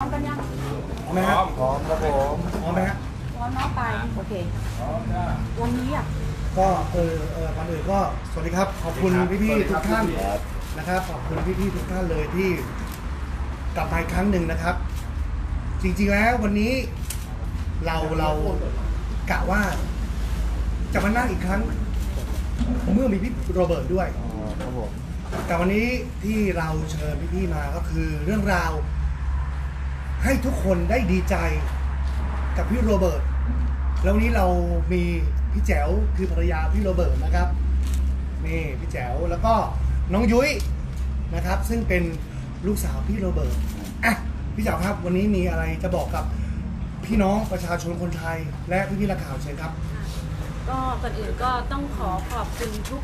พร้อมไหมครับพร้อมครับผมพร้อมไหมครับพร้อมน้องไปโอเคพร้อมจ้าวันนี้อ่ะก็วันอื่นก็สวัสดีครับขอบคุณพี่ๆทุกท่านนะครับขอบคุณพี่ๆทุกท่านเลยที่กลับมาอีกครั้งหนึ่งนะครับจริงๆแล้ววันนี้เรากะว่าจะมานั่งอีกครั้งเมื่อมีพี่โรเบิร์ตด้วยครับผมแต่วันนี้ที่เราเชิญพี่ๆมาก็คือเรื่องราวให้ทุกคนได้ดีใจกับพี่โรเบิร์ตแล้ววันนี้เรามีพี่แจ๋วคือภรรยาพี่โรเบิร์ตนะครับนี่พี่แจ๋วแล้วก็น้องยุ้ยนะครับซึ่งเป็นลูกสาวพี่โรเบิร์ตอ่ะพี่แจ๋วครับวันนี้มีอะไรจะบอกกับพี่น้องประชาชนคนไทยและพี่ๆนักข่าวเชิญครับก็ก่อนอื่นก็ต้องขอขอบคุณทุก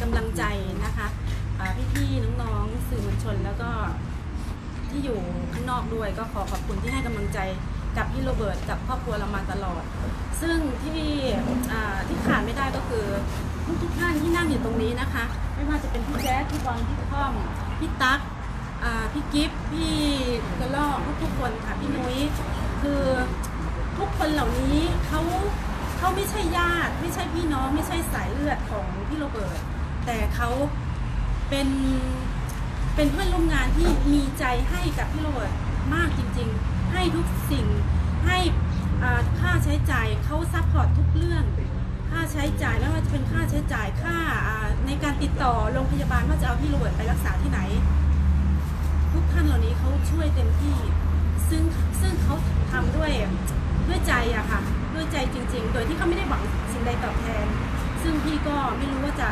กำลังใจนะคะพี่ๆน้องๆสื่อมวลชนแล้วก็ที่อยู่ข้างนอกด้วยก็ขอขอบคุณที่ให้กำลังใจกับพี่โรเบิร์ตกับครอบครัวเรามาตลอดซึ่งที่ขาดไม่ได้ก็คือทุกท่านที่นั่งอยู่ตรงนี้นะคะไม่ว่าจะเป็นพี่แจ๊คพี่บอลพี่ค่อมพี่ตั๊กพี่กิฟต์พี่กระลอกทุกคนค่ะพี่นุ้ยคือทุกคนเหล่านี้เขาไม่ใช่ญาติไม่ใช่พี่น้องไม่ใช่สายเลือดของพี่โรเบิร์ตแต่เขาเป็นเพื่อนร่วมงานที่มีใจให้กับพี่โรเบิร์ตมากจริงๆให้ทุกสิ่งให้ค่าใช้จ่ายเขาซัพพอร์ตทุกเรื่องค่าใช้จ่ายไม่ว่าจะเป็นค่าใช้จ่ายค่าในการติดต่อโรงพยาบาลว่าจะเอาพี่โรเบิร์ตไปรักษาที่ไหนทุกท่านเหล่านี้เขาช่วยเต็มที่ซึ่งเขาทำด้วยใจอะค่ะด้วยใจจริงๆโดยที่เขาไม่ได้หวังสิ่งใดตอบแทนซึ่งพี่ก็ไม่รู้ว่าจะ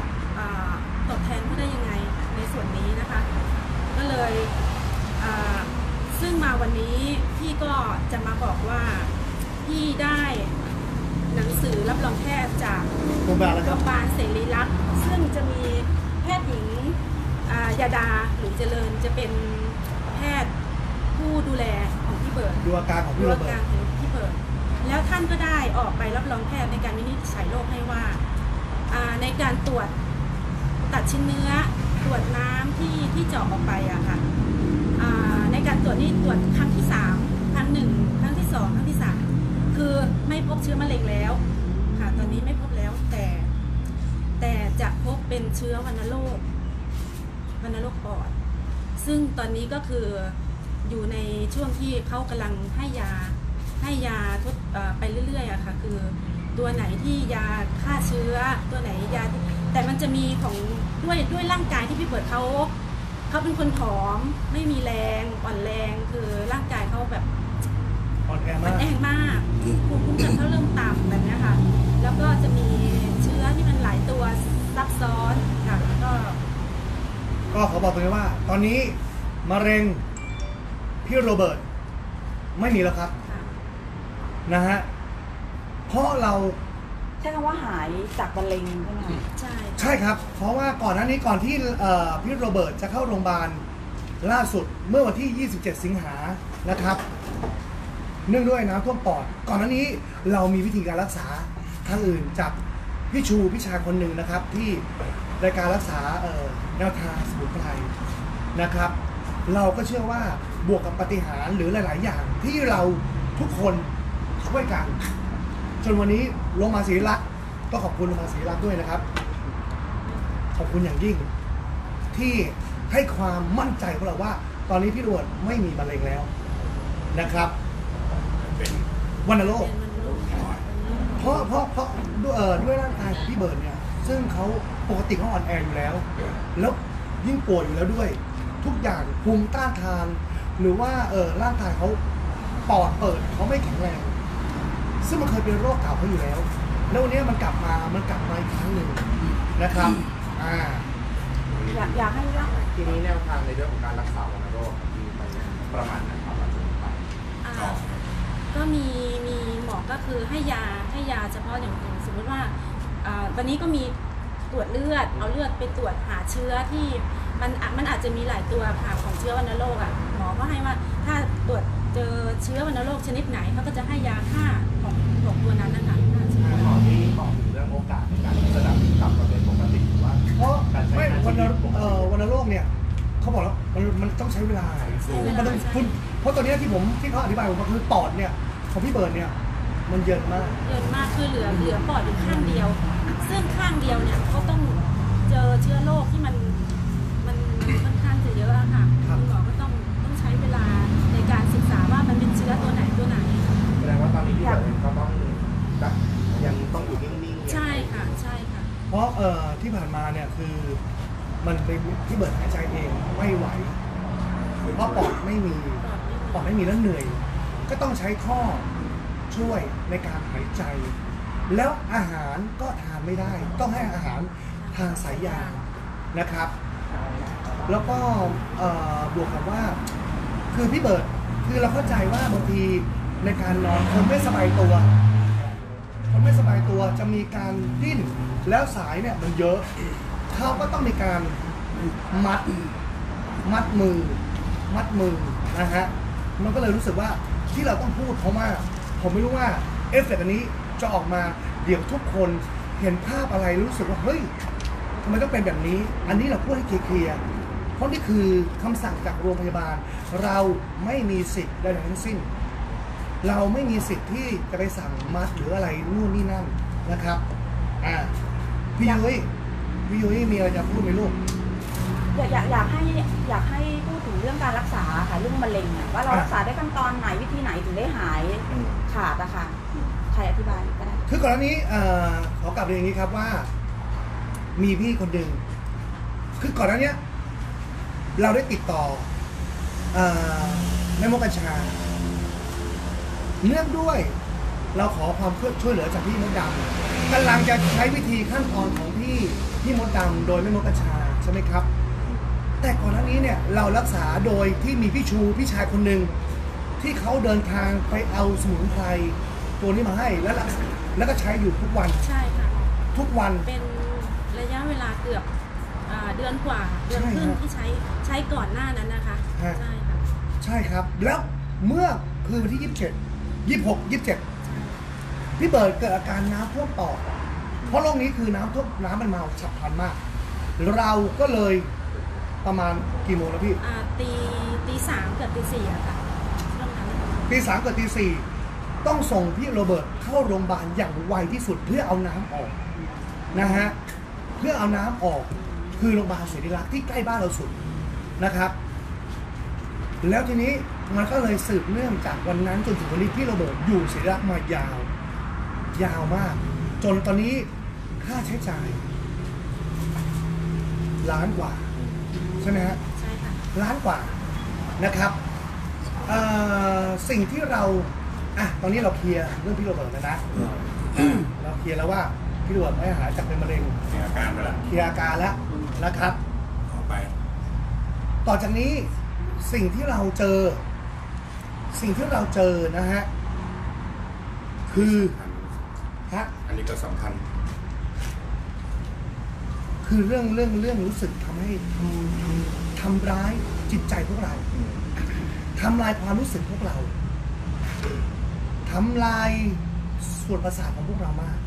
ตอบแทนเขาได้ยังไงในส่วนนี้นะคะก็เลยซึ่งมาวันนี้พี่ก็จะมาบอกว่าพี่ได้หนังสือรับรองแพทย์จากโรงพยาบาลนะครับเสรีรักษ์ซึ่งจะมีแพทย์หญิงยาดาหรือเจริญจะเป็นแพทย์ผู้ดูแลของพี่เบิร์ตดูอาการของพี่เบิร์ตแล้วท่านก็ได้ออกไปรับรองแพทย์ในการวินิจฉัยโรคให้ว่าในการตรวจตัดชิ้นเนื้อตรวจน้ำที่เจาะออกไปอะค่ะในการตรวจนี่ตรวจครั้งที่3ครั้ง1ครั้งที่2ครั้งที่3คือไม่พบเชื้อมะเร็งแล้วค่ะตอนนี้ไม่พบแล้วแต่จะพบเป็นเชื้อวัณโรคปอดซึ่งตอนนี้ก็คืออยู่ในช่วงที่เขากำลังให้ยาทดไปเรื่อยๆอะค่ะคือตัวไหนที่ยาฆ่าเชื้อตัวไหนยาแต่มันจะมีของด้วยร่างกายที่พี่เบิร์ตเขาเป็นคนผอมไม่มีแรงอ่อนแรงคือร่างกายเขาแบบอ่อนแอมากภูมิคุ้มกันเขาเริ่มต่ำแบบนี้ค่ะแล้วก็จะมีเชื้อที่มันหลายตัวซับซ้อนค่ะก็ขอบอกเลยว่าตอนนี้มะเร็งพี่โรเบิร์ตไม่มีแล้วครับนะฮะเพราะเราใช่คำว่าหายจากมะเร็งใช่ไหมใช่ครับเพราะว่าก่อนหน้านี้ก่อนที่พี่โรเบิร์ตจะเข้าโรงพยาบาลล่าสุดเมื่อวันที่27สิงหานะครับเนื่องด้วยน้ำท่วมปอดก่อนหน้านี้เรามีวิธีการรักษาทางอื่นจากพี่ชูพี่ชายคนหนึ่งนะครับที่รายการรักษาแนวทางสมุนไพรนะครับเราก็เชื่อว่าบวกกับปฏิหารหรือหลายๆอย่างที่เราทุกคนช่วยกันจนวันนี้โรงพยาบาลศรีรักษ์ต้องขอบคุณโรงพยาบาลศรีรักษ์ด้วยนะครับขอบคุณอย่างยิ่งที่ให้ความมั่นใจของเราว่าตอนนี้พี่โรเบิร์ตไม่มีมะเร็งแล้วนะครับเป็นวัณโรคเพราะด้วยร่างกายของพี่เบิร์ตเนี่ยซึ่งเขาปกติเขาอ่อนแออยู่แล้วแล้วยิ่งป่วยอยู่แล้วด้วยทุกอย่างภูมิต้านทานหรือว่าร่างกายเขาปอดเปิดเขาไม่แข็งแรงซึ่งมันเคยเป็นโรคเก่าเขาอยู่แล้วแล้ววันนี้มันกลับมาอีกครั้งหนึ่งนะครับอยากให้เล่าทีนี้แนวทางในเรื่องของการรักษาวัณโรคมีไปประมาณไหนครับอาจารย์ก็มีหมอก็คือให้ยาเฉพาะอย่างสมมติว่าวันนี้ก็มีตรวจเลือดเอาเลือดไปตรวจหาเชื้อที่มันอาจจะมีหลายตัวค่ะของเชื้อวัณโรคอ่ะหมอก็ให้ว่าถ้าตรวจเจอเชื้อวัณโรคชนิดไหนเขาก็จะให้ยาฆ่าของตัวนั้นนะคะหมอที่บอกถึงเรื่องโอกาสในการจะกลับมาเป็นปกติว่าเพราะไม่วัณโรคเนี่ยเขาบอกแล้วมันต้องใช้เวลามันต้อง ราะตัวนี้ที่เขาอธิบายผมก็คือปอดเนี่ยของพี่เบิร์ดเนี่ยมันเยินมากคือเหลือปอดอยู่ข้างเดียวซึ่งข้างเดียวเนี่ยเขาต้องเจอเชื้อโรคที่มันค่อนข้างจะเยอะค่ะคุณหมอก็ต้องใช้เวลาในการศึกษาว่ามันเป็นเชื้อตัวไหนแสดงว่าตอนนี้พี่เบิร์ดเขายังต้องอยู่นิ่งๆใช่ค่ะเพราะที่ผ่านมาเนี่ยคือมันเป็นพี่เบิร์ดหายใจเองไม่ไหวเพราะปอดไม่มีแล้วเหนื่อยก็ต้องใช้ท่อช่วยในการหายใจแล้วอาหารก็ทานไม่ได้ต้องให้อาหารทางสายยางนะครับแล้วก็บวกกับว่าคือพี่เบิร์ดคือเราเข้าใจว่าบางทีในการนอนคนไม่สบายตัวจะมีการดิ้นแล้วสายเนี่ยมันเยอะเขาก็ต้องมีการมัดมือนะฮะมันก็เลยรู้สึกว่าที่เราต้องพูดเพราะว่าผมไม่รู้ว่าเอฟเฟกต์อันนี้จะออกมาเดี๋ยวทุกคนเห็นภาพอะไรรู้สึกว่าเฮ้ยทำไมต้องเป็นแบบนี้อันนี้เราพูดให้เคลียร์เพราะนี่คือคำสั่งจากโรงพยาบาลเราไม่มีสิทธิ์ใดๆทั้งสิ้นเราไม่มีสิทธิ์ที่จะไปสั่งมัดหรืออะไรนู่นนี่นั่นนะครับพี่ยุ้ยมีอะไรจะพูดไหมลูกอยากให้พูดถึงเรื่องการรักษาค่ะเรื่องมะเร็งว่าเรารักษาได้ขั้นตอนไหนวิธีไหนถึงได้หายขาดอะค่ะใครอธิบายก็ได้คือก่อนหน้านี้ขอกลับเรียนอย่างนี้ครับว่ามีพี่คนหนึ่งคือก่อนหน้านี้เราได้ติดต่อแม่มดกัญชาเนื่องด้วยเราขอความช่วยเหลือจากพี่มดดำกำลังจะใช้วิธีขั้นตอนของพี่มดดำโดยแม่มดกัญชาใช่ไหมครับแต่ก่อนหน้านี้เนี่ยเรารักษาโดยที่มีพี่ชูพี่ชายคนหนึ่งที่เขาเดินทางไปเอาสมุนไพรตัวนี้มาให้แล้วก็ใช้อยู่ทุกวันใช่ค่ะทุกวันเป็นระยะเวลาเกือบเดือนกว่าเดือนครึ่งที่ใช้ก่อนหน้านั้นนะคะใช่ค่ะแล้วเมื่อคือวันที่26 27พี่เบิร์ดเกิดอาการน้ำท่วมปอดเพราะโรคนี้คือน้ำท่วมมันมาฉับพลันมากเราก็เลยประมาณกี่โมงแล้วพี่ตี 3 เกือบตี 4อะค่ะตี 3 เกือบตี 4ต้องส่งพี่โรเบิร์ตเข้าโรงพยาบาลอย่างไวที่สุดเพื่อเอาน้ำออกนะฮะเพื่อเอาน้ำออกคือโรงพยาบาลศิริราชที่ใกล้บ้านเราสุดนะครับแล้วทีนี้มันก็เลยสืบเนื่องจากวันนั้นจนถึงวันนี้พี่โรเบิร์ตอยู่ศิริราชมายาวยาวมากจนตอนนี้ค่าใช้จ่าย1,000,000 กว่าใช่ไหมฮะใช่ค่ะ1,000,000 กว่านะครับสิ่งที่เราตอนนี้เราเคลียร์เรื่องพี่โรเบิร์ตแล้วนะเราเคลียร์แล้วว่าพี่โรเบิร์ตไม่หายจากเป็นมะเร็งเคลียร์อาการแล้วนะครับต่อไปต่อจากนี้สิ่งที่เราเจอนะฮะคืออันนี้ก็สำคัญคือเรื่องรู้สึกทำให้ทำร้ายจิตใจพวกเราทำลายความรู้สึกพวกเราทำลายส่วนประสาทของพวกเรามาก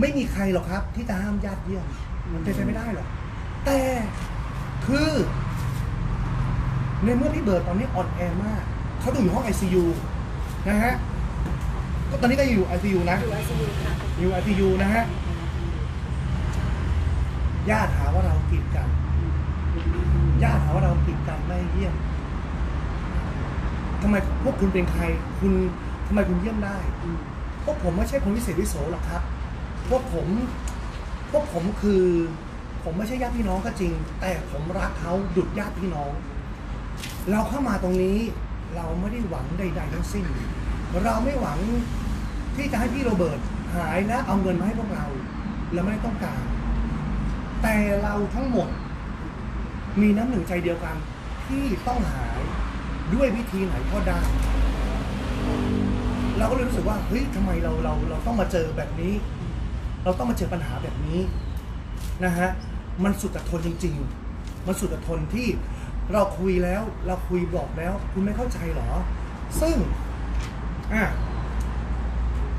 ไม่มีใครหรอกครับที่จะห้ามญาติเยี่ยมมันเป็นไปไม่ได้หรอกแต่คือในเมื่อพี่เบิร์ดตอนนี้อ่อนแอมากเขาอยู่ห้อง ICU นะฮะก็ตอนนี้ก็อยู่ ICU นะอยู่ ICU นะฮะญาติหาว่าเรากีดกันไม่เยี่ยมทำไมพวกคุณเป็นใครคุณทำไมคุณเยี่ยมได้พวกผมไม่ใช่คนวิเศษวิโสหรอกครับพวกผมคือผมไม่ใช่ญาติพี่น้องก็จริงแต่ผมรักเขาดุจญาติพี่น้องเราเข้ามาตรงนี้เราไม่ได้หวังใดๆทั้งสิ้นเราไม่หวังที่จะให้พี่โรเบิร์ตหายและเอาเงินมาให้พวกเราเราไม่ได้ต้องการแต่เราทั้งหมดมีน้ำหนึ่งใจเดียวกันที่ต้องหายด้วยวิธีไหนก็ได้เราก็เลยรู้สึกว่าเฮ้ยทำไมเราต้องมาเจอแบบนี้เราต้องมาเจอปัญหาแบบนี้นะฮะมันสุดจะทนจริงๆมันสุดจะทนที่เราคุยแล้วเราคุยบอกแล้วคุณไม่เข้าใจหรอซึ่ง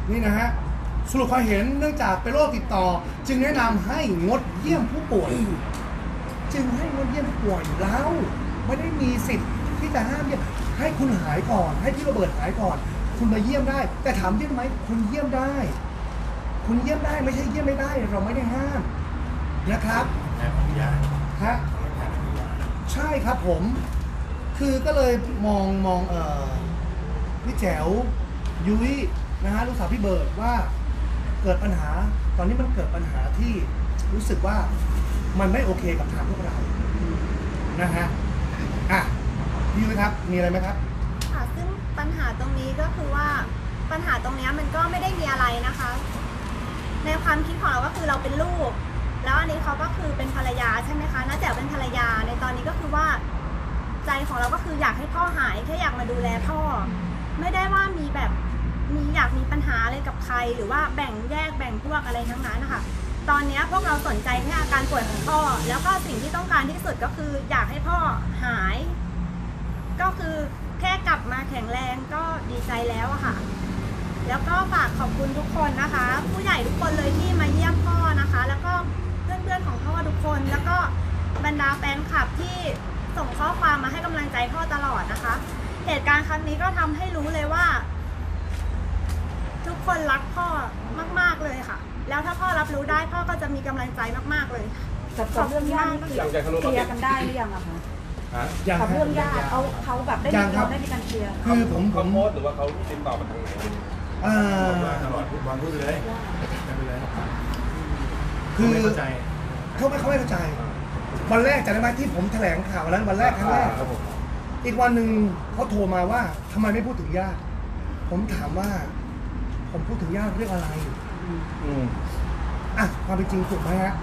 นี่นะฮะสรุปความเห็นเนื่องจากเป็นโรคติดต่อจึงแนะนำให้งดเยี่ยมผู้ป่วยแล้วไม่ได้มีสิทธิ์ ที่จะห้ามเนี่ยให้คุณหายก่อนให้พี่โรเบิร์ตหายก่อนคุณมาเยี่ยมได้แต่ถามเยี่ยมไหมคุณเยี่ยมได้คุณเยี่ยมได้ไม่ใช่เยี่ยมไม่ได้เราไม่ได้ห้ามนะครับฮะใช่ครับผมคือก็เลยมองพี่แจ๋วยุ้ยนะฮะลูกสาวพี่เบิร์ดว่าเกิดปัญหาตอนนี้มันเกิดปัญหาที่รู้สึกว่ามันไม่โอเคกับทางพวกเรานะฮะอ่ะพี่ยุ้ยครับมีอะไรไหมครับค่ะซึ่งปัญหาตรงนี้ก็คือว่าปัญหาตรงนี้มันก็ไม่ได้มีอะไรนะคะในความคิดของเราก็คือเราเป็นลูกแล้วอันนี้เขาก็คือเป็นภรรยาใช่ไหมคะน้าแจ๋วเป็นภรรยาในตอนนี้ก็คือว่าใจของเราก็คืออยากให้พ่อหายแค่อยากมาดูแลพ่อไม่ได้ว่ามีแบบมีอยากมีปัญหาอะไรกับใครหรือว่าแบ่งแยกแบ่งพวกอะไรทั้งนั้นนะคะตอนนี้พวกเราสนใจแค่อาการป่วยของพ่อแล้วก็สิ่งที่ต้องการที่สุดก็คืออยากให้พ่อหายก็คือแค่กลับมาแข็งแรงก็ดีใจแล้วอะค่ะแล้วก็ฝากขอบคุณทุกคนนะคะผู้ใหญ่ทุกคนเลยที่มาเยี่ยมพ่อนะคะแล้วก็เพื่อนๆของพ่อทุกคนแล้วก็บรรดาแฟนคลับที่ส่งข้อความมาให้กำลังใจพ่อตลอดนะคะเหตุการณ์ครั้งนี้ก็ทำให้รู้เลยว่าทุกคนรักพ่อมากๆเลยค่ะแล้วถ้าพ่อรับรู้ได้พ่อก็จะมีกำลังใจมากๆเลยกับเรื่องญาติเคลียร์กันได้หรือยังอะคะกับเรื่องญาติเขาแบบได้มีการเคลียร์คือผมโพสหรือว่าเขาติดต่อมาทางไหนตลอดทุกวันพูดเลยไม่เป็นไรคือไม่เข้าใจเขาไม่เข้าใจวันแรกจำได้ไหมที่ผมแถลงข่าวแล้ววันแรกครั้งแรกอีกวันหนึ่งเขาโทรมาว่าทำไมไม่พูดถึงญาติผมถามว่าผมพูดถึงญาติเรื่องอะไรอ่ะความเป็นจริงถูกไหมฮะ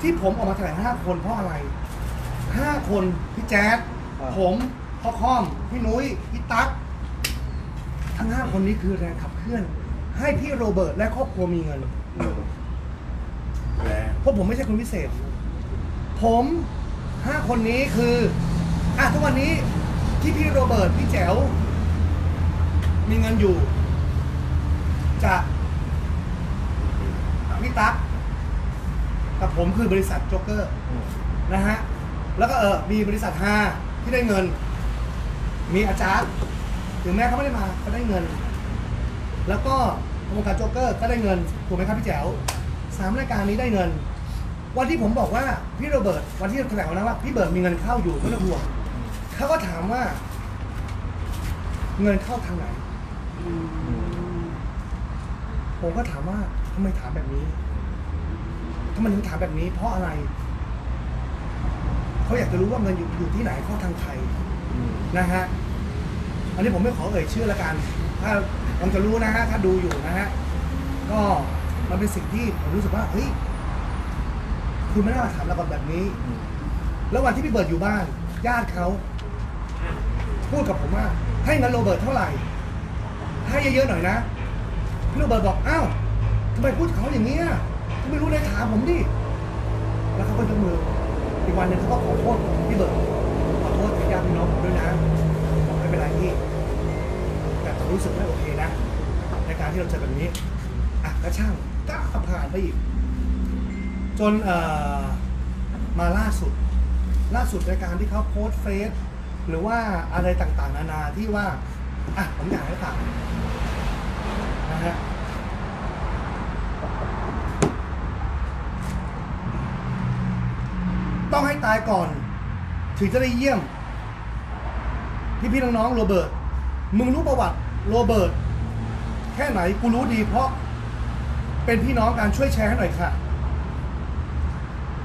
ที่ผมออกมาแถลง5คนเพราะอะไร5คนพี่แจ๊ดผมพ่อค่อมพี่นุ้ยพี่ตั๊กทั้ง5คนนี้คือแรงขับเคลื่อนให้พี่โรเบิร์ตและครอบครัวมีเงินเพราะผมไม่ใช่คนพิเศษผม5คนนี้คืออ่ะทุกวันนี้ที่พี่โรเบิร์ตพี่แจ๋วมีเงินอยู่จะพี่ตั๊กกับผมคือบริษัทโจ๊กเกอร์นะฮะแล้วก็มีบริษัทฮาที่ได้เงินมีอาจารย์ถึงแม้เขาไม่ได้มาก็ได้เงินแล้วก็วงการโจ๊กเกอร์ก็ได้เงินถูกไหมครับพี่แจ๋ว3รายการนี้ได้เงินวันที่ผมบอกว่าพี่โรเบิร์ตวันที่แถลงนะว่าพี่เบิร์ตมีเงินเข้าอยู่ไม่ต้องห่วงเขาก็ถามว่าเงินเข้าทางไหนผมก็ถามว่าทำไมถามแบบนี้ทำไมถึงถามแบบนี้เพราะอะไรเขาอยากจะรู้ว่าเงินอยู่ที่ไหนเข้าทางใครนะฮะอันนี้ผมไม่ขอเอ่ยชื่อละกันถ้าผมจะรู้นะฮะถ้าดูอยู่นะฮะก็มันเป็นสิ่งที่ผมรู้สึกว่าเฮ้ยคุณไม่น่ามาถามเราแบบนี้แล้ววันที่พี่เบิร์ดอยู่บ้านญาติเขาพูดกับผมว่าให้เงินโรเบิร์ตเท่าไหร่ให้เยอะๆหน่อยนะพี่โรเบิร์ตบอกอ้าวทำไมพูดเขาอย่างนี้คุณไม่รู้เลยถามผมดิแล้วเขาก็ยกมืออีกวันหนึ่งเขาก็ขอโทษพี่เบิร์ดขอโทษญาติพี่น้องผมด้วยนะไม่เป็นไรพี่แต่ผมรู้สึกไม่โอเคนะในการที่เราเจอแบบนี้อ่ะก็ช่างก็ผ่านไปอีกจนมาล่าสุดในการที่เขาโพสเฟซหรือว่าอะไรต่างๆนานาที่ว่าอ่ะผมอยากให้ถามนะฮะต้องให้ตายก่อนถึงจะได้เยี่ยมพี่น้องๆโรเบิร์ตมึงรู้ประวัติโรเบิร์ตแค่ไหนกูรู้ดีเพราะเป็นพี่น้องกันช่วยแชร์ให้หน่อยค่ะ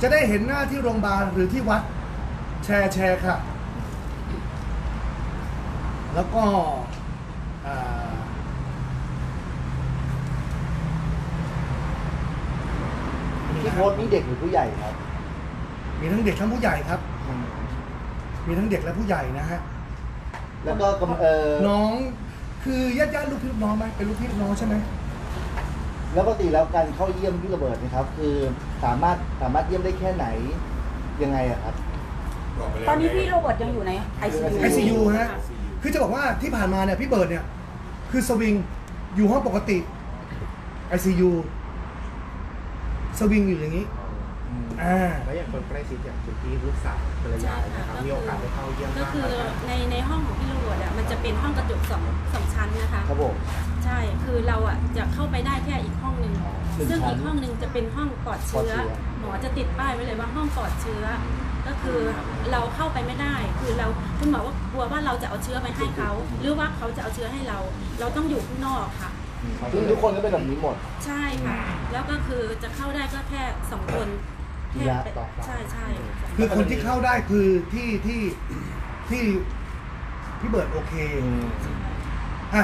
จะได้เห็นหน้าที่โรงพยาบาลหรือที่วัดแชร์ค่ะแล้วก็พี่โพสต์นี่เด็กหรือผู้ใหญ่ครับมีทั้งเด็กทั้งผู้ใหญ่ครับมีทั้งเด็กและผู้ใหญ่นะฮะแล้วก็น้องคือญาติลูกพี่ลูกน้องไหมเป็นลูกพี่ลูกน้องใช่ไหมแล้วปกติแล้วการเข้าเยี่ยมพี่โรเบิร์ตนะครับคือสามารถเยี่ยมได้แค่ไหนยังไงอะครับตอนนี้พี่โรเบิร์ตยังอยู่ในไอซียูฮะคือจะบอกว่าที่ผ่านมาเนี่ยพี่เบิร์ตเนี่ยคือสวิงอยู่ห้องปกติไอซียูสวิงอยู่อย่างนี้ แล้วอย่างคนใกล้ชิดอย่างคุณพี่ลูกสาวภรรยานะคะมีโอกาสได้เข้าเยี่ยมก็คือในห้องของพี่ลูกอ่ะมันจะเป็นห้องกระจก2ชั้นนะคะครับผมใช่คือเราอ่ะจะเข้าไปได้แค่อีกห้องหนึ่งซึ่งอีกห้องหนึ่งจะเป็นห้องปลอดเชื้อหมอจะติดป้ายไว้เลยว่าห้องปลอดเชื้อก็คือเราเข้าไปไม่ได้คือเราคุณหมอว่ากลัวว่าเราจะเอาเชื้อไปให้เขาหรือว่าเขาจะเอาเชื้อให้เราเราต้องอยู่ข้างนอกค่ะซึ่งทุกคนก็เป็นแบบนี้หมดใช่ค่ะแล้วก็คือจะเข้าได้ก็แค่2คนใช่ใช่คือคนที่เข้าได้คือที่พี่เบิร์ดโอเคอ่ะ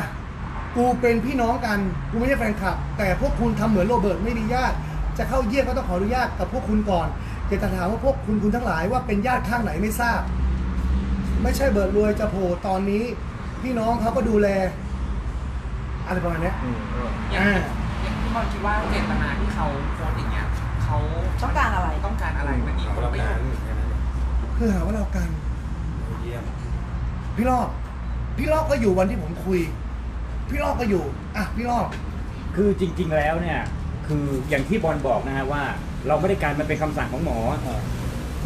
กูเป็นพี่น้องกันกูไม่ใช่แฟนคลับแต่พวกคุณทำเหมือนโรเบิร์ตไม่มีญาติจะเข้าเยี่ยมก็ต้องขออนุญาตกับพวกคุณก่อนจะถามว่าพวกคุณทั้งหลายว่าเป็นญาติข้างไหนไม่ทราบไม่ใช่เบิร์ดรวยจะโผล่ตอนนี้พี่น้องเขาก็ดูแลอะไรประมาณนี้อย่างที่บอลคิดว่าเจตนาที่เขาโพสต์อย่างเงี้ยเขาต้องการอะไรมันอีกเราไม่รู้คือหาว่าเรากันพี่รอบก็อยู่วันที่ผมคุยพี่รอบก็อยู่อ่ะพี่รอบคือจริงๆแล้วเนี่ยคืออย่างที่บอลบอกนะฮะว่าเราไม่ได้การมันเป็นคำสั่งของหมอ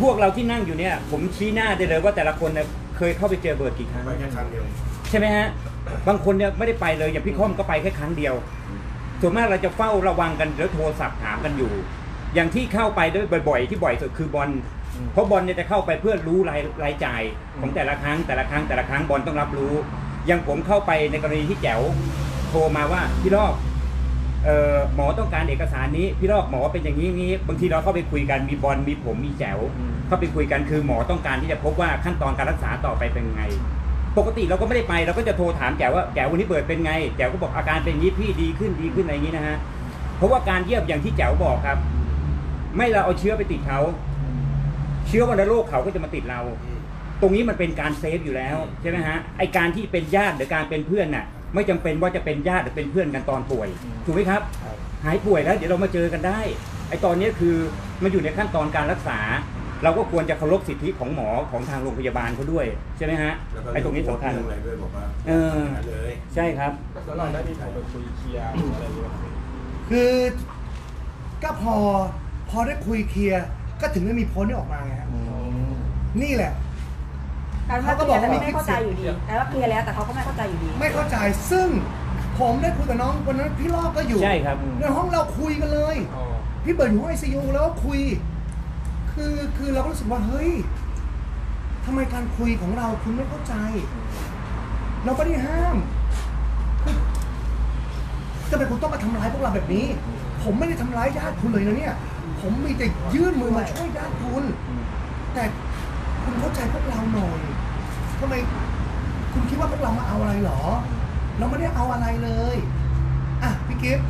พวกเราที่นั่งอยู่เนี่ยผมชี้หน้าได้เลยว่าแต่ละคนเนี่ยเคยเข้าไปเจอเบิร์ดกี่ครั้งใช่ไหมฮะบางคนเนี่ยไม่ได้ไปเลยอย่างพี่ค่อมก็ไปแค่ครั้งเดียวส่วนมากเราจะเฝ้าระวังกันแล้วโทรศัพท์ถามกันอยู่อย่างที่เข้าไปด้วยบ่อยๆที่บ่อยสุดคือบอลเพราะบอลเนี่ยจะเข้าไปเพื่อรู้รายจ่ายของแต่ละครั้งบอลต้องรับรู้อย่างผมเข้าไปในกรณีที่แจ๋วโทรมาว่าพี่รอบหมอต้องการเอกสารนี้พี่รอบหมอเป็นอย่างนี้บางทีเราเข้าไปคุยกันมีบอลมีผมมีแจ๋วเข้าไปคุยกันคือหมอต้องการที่จะพบว่าขั้นตอนการรักษาต่อไปเป็นไงปกติเราก็ไม่ได้ไปเราก็จะโทรถามแจ๋วว่าแจ๋ววันนี้เบิร์ดเป็นไงแจ๋วก็บอกอาการเป็นอย่างนี้พี่ดีขึ้นอะไรอย่างนี้นะฮะเพราะว่าการเยี่ยมอย่างที่แจ๋วบอกครับไม่เราเอาเชื้อไปติดเขาเชื้อวัณโรคเขาก็จะมาติดเราตรงนี้มันเป็นการเซฟอยู่แล้วใช่ไหมฮะไอการที่เป็นญาติหรือการเป็นเพื่อนน่ะไม่จำเป็นว่าจะเป็นญาติหรือเป็นเพื่อนกันตอนป่วยถูกไหมครับหายป่วยแล้วเดี๋ยวเรามาเจอกันได้ไอตอนนี้คือมันอยู่ในขั้นตอนการรักษาเราก็ควรจะเคารพสิทธิของหมอของทางโรงพยาบาลเขาด้วยใช่ไหมฮะไอตรงนี้สำคัญใช่ครับแล้วเราได้มีการคุยเคลียร์อะไรด้วยคือก็พอได้คุยเคลียร์ก็ถึงได้มีโพสต์ที่ออกมาไงฮะนี่แหละเขาก็บอกว่าไม่เข้าใจอยู่ดีแต่ว่าเคลียร์แล้วแต่เขาก็ไม่เข้าใจอยู่ดีไม่เข้าใจซึ่งผมได้คุยกับน้องวันนั้นพี่รอบก็อยู่ใช่ครับในห้องเราคุยกันเลยพี่เบิร์ดอยู่ไอซียูแล้วคุยคือเราก็รู้สึกว่าเฮ้ยทำไมการคุยของเราคุณไม่เข้าใจเราไม่ได้ห้ามทำไมคุณต้องมาทำร้ายพวกเราแบบนี้ผมไม่ได้ทำร้ายญาติคุณเลยนะเนี่ยผมมีแต่ยื่นมือมาช่วยญาติคุณแต่คุณเข้าใจพวกเราหน่อยทำไมคุณคิดว่าพวกเรามาเอาอะไรหรอเราไม่ได้เอาอะไรเลยอ่ะพี่กิฟต์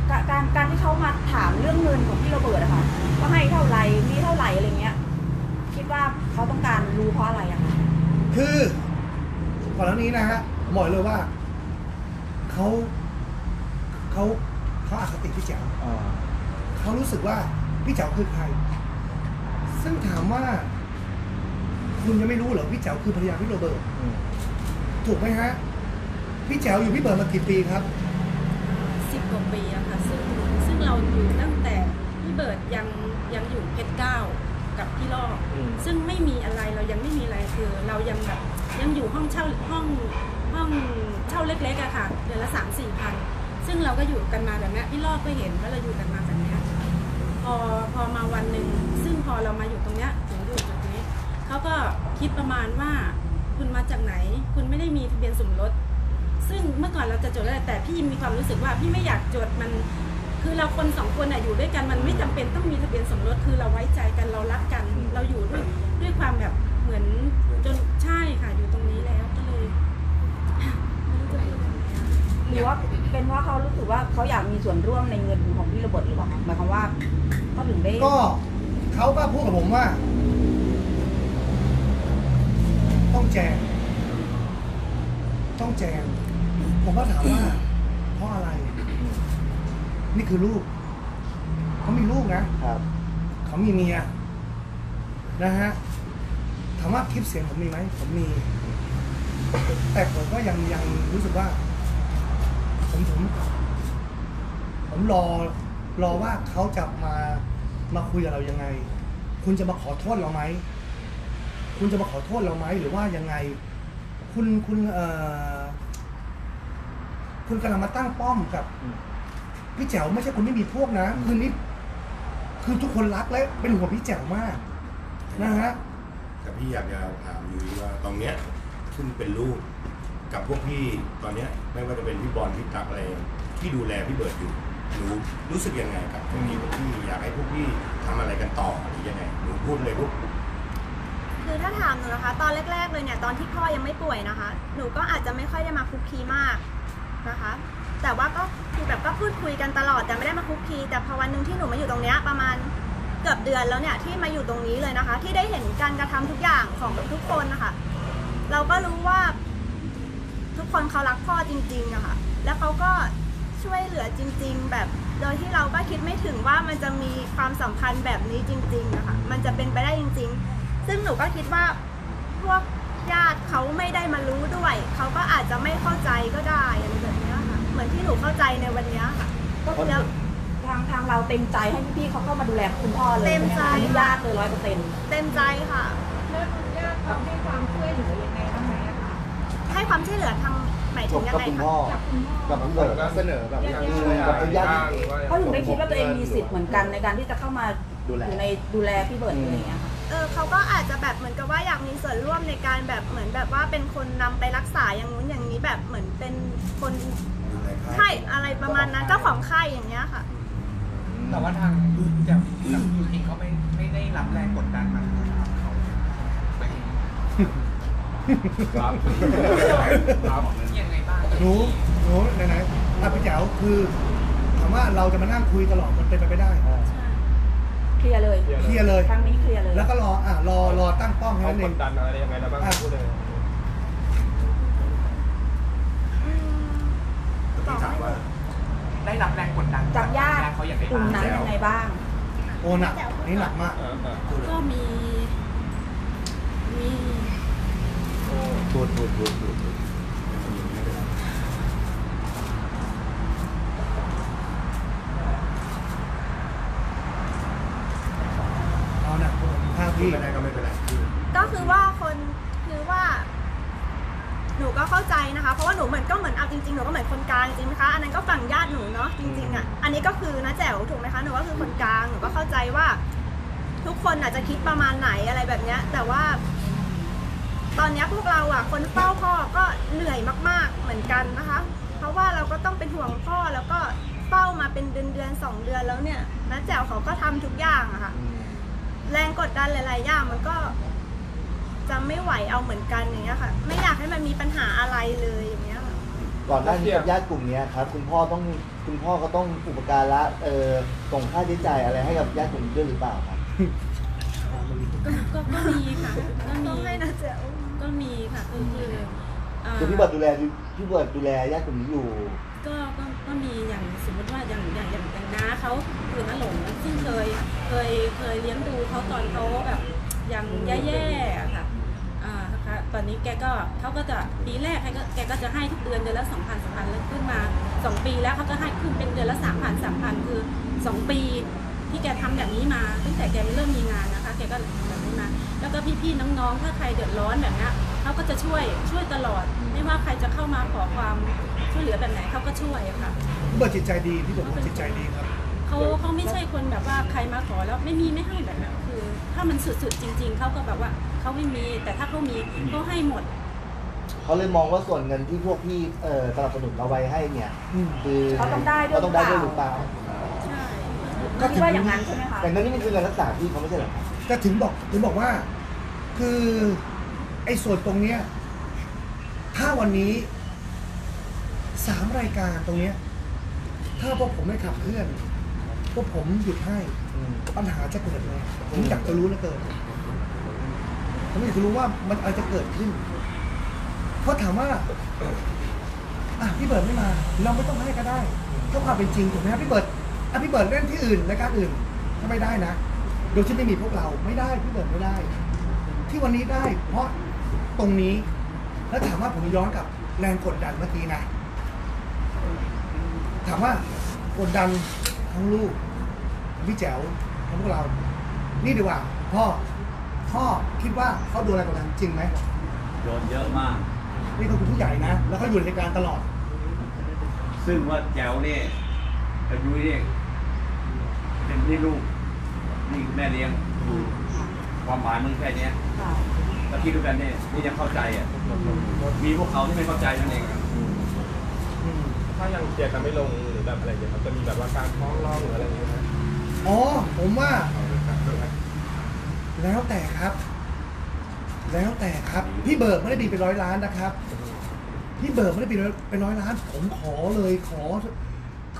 การที่เขามาถามเรื่องเงินของพี่โรเบิร์ตอะค่ะว่าให้เท่าไหร่มีเท่าไหร่อะไรเงี้ยคิดว่าเขาต้องการรู้เพราะอะไรอะคะคือก่อนหน้านี้นะฮะหมอเลยว่าเขาอคติพี่แจ๋วเขารู้สึกว่าพี่แจ๋วคือใครซึ่งถามว่าคุณจะไม่รู้เหรอพี่แจ๋วคือภรรยาพี่โรเบิร์ตถูกไหมฮะพี่แจ๋วอยู่พี่เบิร์ตมากี่ปีครับ10 กว่าปีอะค่ะซึ่งเราอยู่ตั้งแต่พี่เบิร์ตยังอยู่เพชร 9กับพี่รอบซึ่งไม่มีอะไรเรายังไม่มีอะไรคือเรายังแบบยังอยู่ห้องเช่าเล็กๆอะค่ะเดือนละ 3-4 พันซึ่งเราก็อยู่กันมาแบบนี้พี่รอบก็เห็นว่าเราอยู่กันมาแบบนี้พอมาวันหนึ่งซึ่งพอเรามาอยู่ตรงนี้ถึงอยู่จุดนี้เขาก็คิดประมาณว่าคุณมาจากไหนคุณไม่ได้มีทะเบียนสมรสซึ่งเมื่อก่อนเราจะจดอะไรแต่พี่มีความรู้สึกว่าพี่ไม่อยากจดมันคือเราคน2คนอยู่ด้วยกันมันไม่จำเป็นต้องมีทะเบียนสมรสคือเราไว้ใจกันเรารักกันเราอยู่ด้วยความแบบเหมือนจนใช่ค่ะอยู่ตรงนี้แล้วก็เลยหรือว่าเป็นว่าเขารู้สึกว่าเขาอยากมีส่วนร่วมในเงินของพี่โรเบิร์ตหรือเปล่าหมายความว่าเขาถึงได้ก็เขาก็พูดกับผมว่าต้องแจงผมก็ถามว่าเพราะอะไรนี่คือลูกเขามีลูกนะครับเขามีเมียนะฮะถามว่าคลิปเสียงผมมีไหมผมมีแต่ผมก็ยังรู้สึกว่าผมรอว่าเขาจะมาคุยกับเรายังไง คุณจะมาขอโทษเราไหมคุณจะมาขอโทษเราไหมหรือว่ายังไงคุณกำลังมาตั้งป้อมกับพี่แจ๋วไม่ใช่คุณไม่มีพวกนะคือนี่คือทุกคนรักและเป็นห่วงพี่แจ๋วมากนะฮะแต่พี่อยากจะถามยุ้ยว่าตรงเนี้ยคุณเป็นลูกกับพวกพี่ตอนเนี้ยไม่ว่าจะเป็นพี่บอลพี่ตั๊กอะไรที่ดูแลพี่เบิร์ดอยู่รู้สึกยังไงกับตรงนี้พวกพี่อยากให้พวกพี่ทำอะไรกันต่อหรือยังไงหนูพูดเลยลูกคือถ้าถามหนูนะคะตอนแรกๆเลยเนี่ยตอนที่พ่อยังไม่ป่วยนะคะหนูก็อาจจะไม่ค่อยได้มาคุกคีมากนะคะแต่ว่าก็คือแบบก็พูดคุยกันตลอดแต่ไม่ได้มาคุกคีแต่พอวันหนึ่งที่หนูมาอยู่ตรงเนี้ยประมาณเกือบเดือนแล้วเนี่ยที่มาอยู่ตรงนี้เลยนะคะที่ได้เห็นการกระทำทุกอย่างของทุกคนนะคะเราก็รู้ว่าทุกคนเขารักพ่อจริงๆนะคะแล้วเขาก็ช่วยเหลือจริงๆแบบโดยที่เราก็คิดไม่ถึงว่ามันจะมีความสัมพันธ์แบบนี้จริงๆนะคะมันจะเป็นไปได้จริงๆซึ่งหนูก็คิดว่าพวกญาติเขาไม่ได้มารู้ด้วยเขาก็อาจจะไม่เข้าใจก็ได้อะไรแบบนี้ค่ะเหมือนที่หนูเข้าใจในวันนี้ค่ะก็แล้วทางเราเต็มใจให้พี่ๆเขาเข้ามาดูแลคุณพ่อเลยเต็มใจญาติเลย 100% เต็มใจค่ะแล้วคุณญาติเขาให้ความช่วยเหลือยังไงบ้างไหมคะให้ความช่วยเหลือทางหมายถึงยังไงคะกับคุณพ่อกับเสนอแบบนี้กับญาติเขาถึงได้คิดว่าตัวเองมีสิทธิ์เหมือนกันในการที่จะเข้ามาอยู่ในดูแลพี่เบิร์ดอะไรอย่างเงี้ยเขาก็อาจจะแบบเหมือนกับว่าอยากมีส่วนร่วมในการแบบเหมือนแบบว่าเป็นคนนำไปรักษาอย่างนู้นอย่างนี้แบบเหมือนเป็นคนไข้อะไรประมาณนั้นเจ้าของไข้อย่างเงี้ยค่ะแต่ว่าทางดูจากยูทีเขาไม่ได้รับแรงกดดันมาเขาไปรับยังไงบ้างหนูไหนพี่แจ๋วคือถามว่าเราจะมานั่งคุยตลอดมันเป็นไปไม่ได้เคลียร์เลยครั้งนี้เคลียร์เลยแล้วก็รอตั้งป้องให้เองกดดันอะไรยังไงแล้วบ้างพูดเลยต้องถามว่าได้รับแรงกดดันจากญาติกลุ่มนั้นยังไงบ้างโอ้หนักนี่หนักมากก็มีโทษเอาหนักข้าวพี่ไม่ได้ก็ไม่เป็นไรก็คือว่าคนคือว่าหนูก็เข้าใจนะคะเพราะว่าหนูเหมือนก็เหมือนเอาจริงๆหนูก็เหมือนคนกลางจริงไหมคะอันนั้นก็ฝั่งญาติหนูเนาะจริงๆอ่ะอันนี้ก็คือนะแจ๋วถูกไหมคะหนูก็คือคนกลางหนูก็เข้าใจว่าทุกคนอาจจะคิดประมาณไหนอะไรแบบเนี้ยแต่ว่าตอนนี้พวกเราอ่ะคนเฝ้าพ่อก็เหนื่อยมากๆเหมือนกันนะคะเพราะว่าเราก็ต้องเป็นห่วงพ่อแล้วก็เฝ้ามาเป็นเดือน2 เดือนแล้วเนี่ยนะแจ๋วเขาก็ทำทุกอย่างอะค่ะแรงกดดันหลายๆอย่างมันก็จะไม่ไหวเอาเหมือนกันอย่างเงี้ยค่ะไม่อยากให้มันมีปัญหาอะไรเลยอย่างเงี้ยค่ะก่อนหน้านี้ญาติกลุ่มนี้ครับคุณพ่อก็ต้องอุปการะส่งค่าใช้จ่ายอะไรให้กับญาติกลุ่มด้วยหรือเปล่าครับก็มีค่ะก็มีค่ะคือพี่เบิร์ดดูแลญาติกลุ่มนี้อยู่ก็มีอย่างสมมติว่าอย่างน้าเขาคือน้าหลงซึ่งเคยเลี้ยงดูเขาตอนเขาแบบอย่างแย่ๆค่ะตอนนี้เขาก็จะปีแรกแกก็จะให้ทุกเดือนเดือนละ 2,000 แล้วขึ้นมา2 ปีแล้วเขาก็ให้ขึ้นเป็นเดือนละ 3,000 คือ2 ปีที่แกทำแบบนี้มาตั้งแต่แกเริ่มมีงานนะคะแกก็แบบนี้มาแล้วก็พี่ๆน้องๆถ้าใครเดือดร้อนแบบนี้เขาก็จะช่วยตลอดไม่ว่าใครจะเข้ามาขอความช่วยเหลือแบบไหนเขาก็ช่วยค่ะพี่บอกจิตใจดีพี่บอกจิตใจดีครับเขาไม่ใช่คนแบบว่าใครมาขอแล้วไม่มีไม่ให้แบบนั้นคือถ้ามันสุดๆจริงๆเขาก็แบบว่าเขาไม่มีแต่ถ้าเขามีก็ให้หมดเขาเลยมองว่าส่วนเงินที่พวกพี่สนับสนุนเราไว้ให้เนี่ยคือเขาต้องได้ด้วยหรือเปล่าใช่ก็คิดว่าอย่างนั้นใช่ไหมคะแต่เงินนี่มันคือเงินรักษาที่เขาไม่ใช่หรอก็ถึงบอกว่าคือไอ้ส่วนตรงเนี้ยถ้าวันนี้3 รายการตรงเนี้ยถ้าพวกผมไม่ขับเคลื่อนพวกผมหยุดให้ปัญหาจะเกิดเลยผมอยากจะรู้เหลือเกินผมอยากจะรู้ว่ามันอาจจะเกิดขึ้นเพราะถามว่าพี่เบิร์ดไม่มาเราไม่ต้องให้ก็ได้ถ้าความเป็นจริงถูกไหมครับพี่เบิร์ดพี่เบิร์ดเล่นที่อื่นรายการอื่นถ้าไม่ได้นะโดยที่ไม่มีพวกเราไม่ได้พี่เบิร์ดไม่ได้ที่วันนี้ได้เพราะตรงนี้แล้วถามว่าผมย้อนกับแรงกดดันเมื่อกี้นะถามว่ากดดันทั้งลูกพี่แจ๋วทั้งพวกเรา นี่ดีกว่าพ่อคิดว่าเขาโดนอะไรกดดันจริงไหมโดนเยอะมากนี่เขาเป็นผู้ใหญ่นะแล้วเขาอยู่ในการตลอดซึ่งว่าแจ๋วนี่กับยุ้ยนี่เป็นนี่ลูกนี่แม่เลี้ยงความหมายมึงแค่นี้แล้วคิดดูกันเนี่ยนี่ยังเข้าใจอ่ะมีพวกเขาที่ไม่เข้าใจนั่นเองถ้ายังเจรจาไม่ลงหรือแบบอะไรอย่างเงี้ยจะมีแบบว่าการฟ้องร้องหรืออะไรอย่างเงี้ยอ๋อผมว่าแล้วแต่ครับแล้วแต่ครับพี่เบิร์กไม่ได้ดีเป็นร้อยล้านนะครับพี่เบิร์กไม่ได้ดีเป็นร้อยล้านผมขอเลยขอ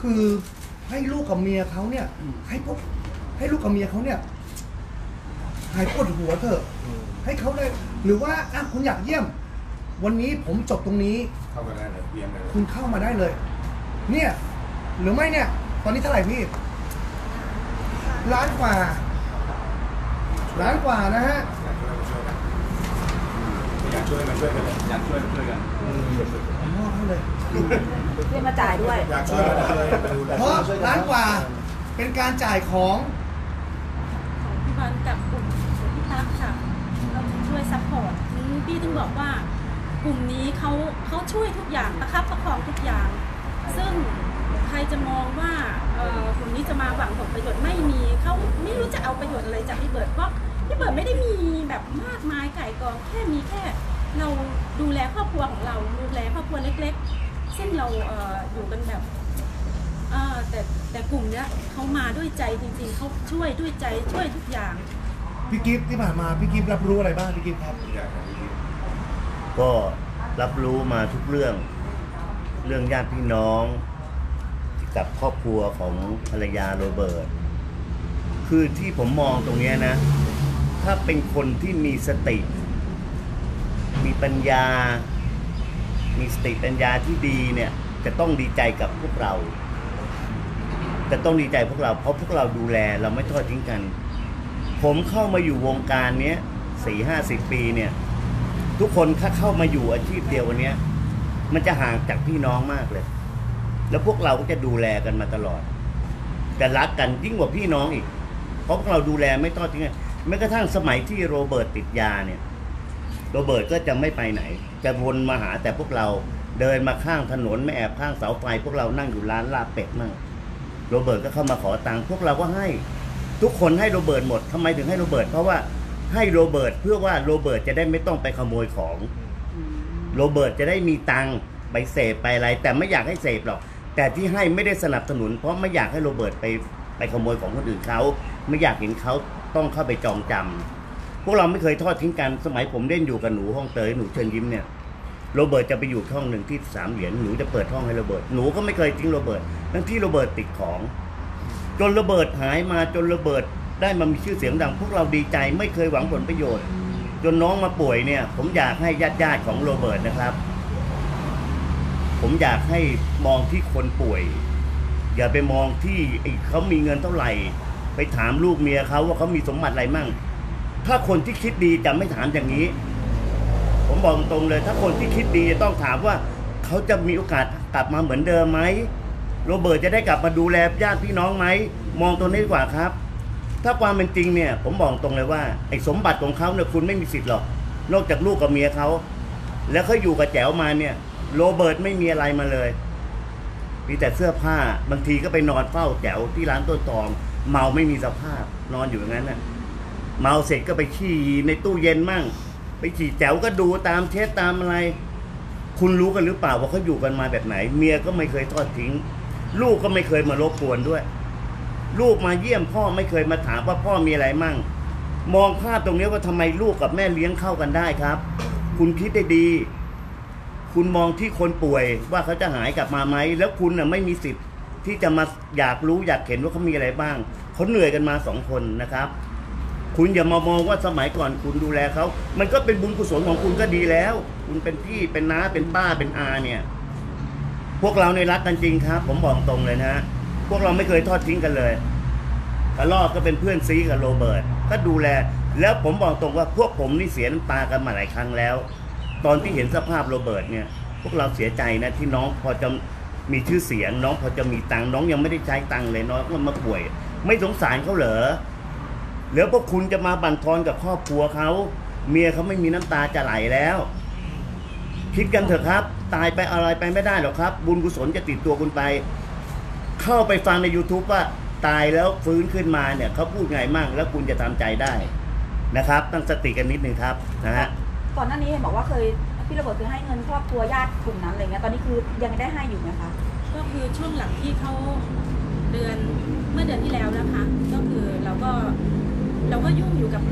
คือให้ลูกกับเมียเขาเนี่ยให้ลูกกับเมียเขาเนี่ยหายปวดหัวเถอะให้เขาได้หรือว่าอ่ะคุณอยากเยี่ยมวันนี้ผมจบตรงนี้เข้ามาได้เลยเยี่ยมเลยคุณเข้ามาได้เลยเนี่ยหรือไม่เนี่ยตอนนี้เท่าไหร่พี่ล้านกว่านะฮะอยากช่วยมาช่วยกันเลยอยากช่วยมาช่วยกันมอบให้เลยเรียกมาจ่ายด้วยอยากช่วยมาเลยเพราะล้านกว่าเป็นการจ่ายของพี่บอลกับกลุ่มพี่ตั๊กค่ะเราช่วยซัพพอร์ตพี่ต้องบอกว่ากลุ่มนี้เขาช่วยทุกอย่างประคับประคองทุกอย่างซึ่งใครจะมองว่ากลุ่มนี้จะมาหวังผลประโยชน์ไม่มีเขาไม่รู้จะเอาประโยชน์อะไรจากพี่เบิร์ดเพราะพี่เบิร์ดไม่ได้มีแบบมากมายไก่กองแค่เราดูแลครอบครัวของเราดูแลครอบครัวเล็กๆซึ่งเราอยู่กันแบบแต่กลุ่มเนี้ยเขามาด้วยใจจริงๆเขาช่วยด้วยใจช่วยทุกอย่างพี่กิฟต์ที่ผ่านมาพี่กิฟต์รับรู้อะไรบ้างพี่กิฟต์ครับก็รับรู้มาทุกเรื่องญาติพี่น้องกับครอบครัวของภรรยาโรเบิร์ตคือที่ผมมองตรงนี้นะถ้าเป็นคนที่มีสติมีปัญญามีสติปัญญาที่ดีเนี่ยจะต้องดีใจกับพวกเราจะต้องดีใจพวกเราเพราะพวกเราดูแลเราไม่ทอดทิ้งกันผมเข้ามาอยู่วงการนี้40-50 ปีเนี่ยทุกคนถ้าเข้ามาอยู่อาชีพเดียวกันเนี้ยมันจะห่างจากพี่น้องมากเลยแล้วพวกเราก็จะดูแลกันมาตลอดจะรักกันยิ่งกว่าพี่น้องอีกเพราะพวกเราดูแลไม่ทอดทิ้งกันแม้กระทั่งสมัยที่โรเบิร์ตติดยาเนี่ยโรเบิร์ตก็จะไม่ไปไหนจะวนมาหาแต่พวกเราเดินมาข้างถนนไม่แอบข้างเสาไฟพวกเรานั่งอยู่ร้านลาบเป็ดมั่งโรเบิร์ตก็เข้ามาขอตังค์พวกเราก็ให้ทุกคนให้โรเบิร์ตหมดทำไมถึงให้โรเบิร์ตเพราะว่าให้โรเบิร์ตเพื่อว่าโรเบิร์ตจะได้ไม่ต้องไปขโมยของโรเบิร์ตจะได้มีตังค์ไปเสพไปอะไรแต่ไม่อยากให้เสพหรอกแต่ที่ให้ไม่ได้สนับสนุนเพราะไม่อยากให้โรเบิร์ตไปขโมยของคนอื่นเขาไม่อยากเห็นเขาต้องเข้าไปจองจำพวกเราไม่เคยทอดทิ้งกันสมัยผมเล่นอยู่กับหนูห้องเตยหนูเชิญยิ้มเนี่ยโรเบิร์ตจะไปอยู่ห้องหนึ่งที่3 เหรียญหนูจะเปิดห้องให้โรเบิร์ตหนูก็ไม่เคยทิ้งโรเบิร์ตทั้งที่โรเบิร์ตติดของจนโรเบิร์ตหายมาจนโรเบิร์ตได้มามีชื่อเสียงดังพวกเราดีใจไม่เคยหวังผลประโยชน์จนน้องมาป่วยเนี่ยผมอยากให้ญาติของโรเบิร์ตนะครับผมอยากให้มองที่คนป่วยอย่าไปมองที่เขามีเงินเท่าไหร่ไปถามลูกเมียเขาว่าเขามีสมบัติอะไรมั่งถ้าคนที่คิดดีจะไม่ถามอย่างนี้ผมบอกตรงเลยถ้าคนที่คิดดีจะต้องถามว่าเขาจะมีโอกาสกลับมาเหมือนเดิมไหมโรเบิร์ตจะได้กลับมาดูแลญาติพี่น้องไหมมองตรงนี้ดีกว่าครับถ้าความเป็นจริงเนี่ยผมบอกตรงเลยว่าไอ้สมบัติของเขาเนี่ยคุณไม่มีสิทธิ์หรอกนอกจากลูกกับเมียเขาแล้วเขาอยู่กับแจ๋วมาเนี่ยโรเบิร์ตไม่มีอะไรมาเลยมีแต่เสื้อผ้าบางทีก็ไปนอนเฝ้าแจ๋วที่ร้านต้นตองเมาไม่มีสภาพนอนอยู่อย่างนั้นน่ะเมาเสร็จก็ไปขี่ในตู้เย็นมั่งไปขี่แจ๋วก็ดูตามเช็ดตามอะไรคุณรู้กันหรือเปล่าว่าเขาอยู่กันมาแบบไหนเมียก็ไม่เคยทอดทิ้งลูกก็ไม่เคยมารบกวนด้วยลูกมาเยี่ยมพ่อไม่เคยมาถามว่าพ่อมีอะไรมั่งมองภาพตรงนี้ว่าทำไมลูกกับแม่เลี้ยงเข้ากันได้ครับคุณคิดได้ดีคุณมองที่คนป่วยว่าเขาจะหายกลับมาไหมแล้วคุณน่ะไม่มีสิทธิ์ที่จะมาอยากรู้อยากเห็นว่าเขามีอะไรบ้างเขาเหนื่อยกันมา2 คนนะครับคุณอย่ามามองว่าสมัยก่อนคุณดูแลเขามันก็เป็นบุญกุศลของคุณก็ดีแล้วคุณเป็นพี่เป็นน้าเป็นป้าเป็นอาเนี่ยพวกเราในรักกันจริงครับผมบอกตรงเลยนะพวกเราไม่เคยทอดทิ้งกันเลยกระรอกก็เป็นเพื่อนซีกับโรเบิร์ตก็ดูแลแล้วผมบอกตรงว่าพวกผมนี่เสียน้ำตากันมาหลายครั้งแล้วตอนที่เห็นสภาพโรเบิร์ตเนี่ยพวกเราเสียใจนะที่น้องพอจะมีชื่อเสียงน้องพอจะมีตังน้องยังไม่ได้ใช้ตังเลยน้องก็มาป่วยไม่สงสารเขาเหรอ เดี๋ยวพวกคุณจะมาบั่นทอนกับครอบครัวเขาเมียเขาไม่มีน้ำตาจะไหลแล้วคิดกันเถอะครับตายไปอะไรไปไม่ได้หรอกครับบุญกุศลจะติดตัวคุณไปเข้าไปฟังใน YouTube ว่าตายแล้วฟื้นขึ้นมาเนี่ยเขาพูดไงมั่งแล้วคุณจะทำใจได้นะครับตั้งสติกันนิดนึงครับนะฮะก่อนหน้านี้เห็นบอกว่าเคยพี่ระเบิดคือให้เงินครอบครัวญาติกลุ่มนั้นอะไรเงี้ยตอนนี้คือยังได้ให้อยู่ไหมคะก็คือช่วงหลังที่เขาเมื่อเดือนที่แล้วนะคะก็คือเราก็ยุ่งอยู่กับ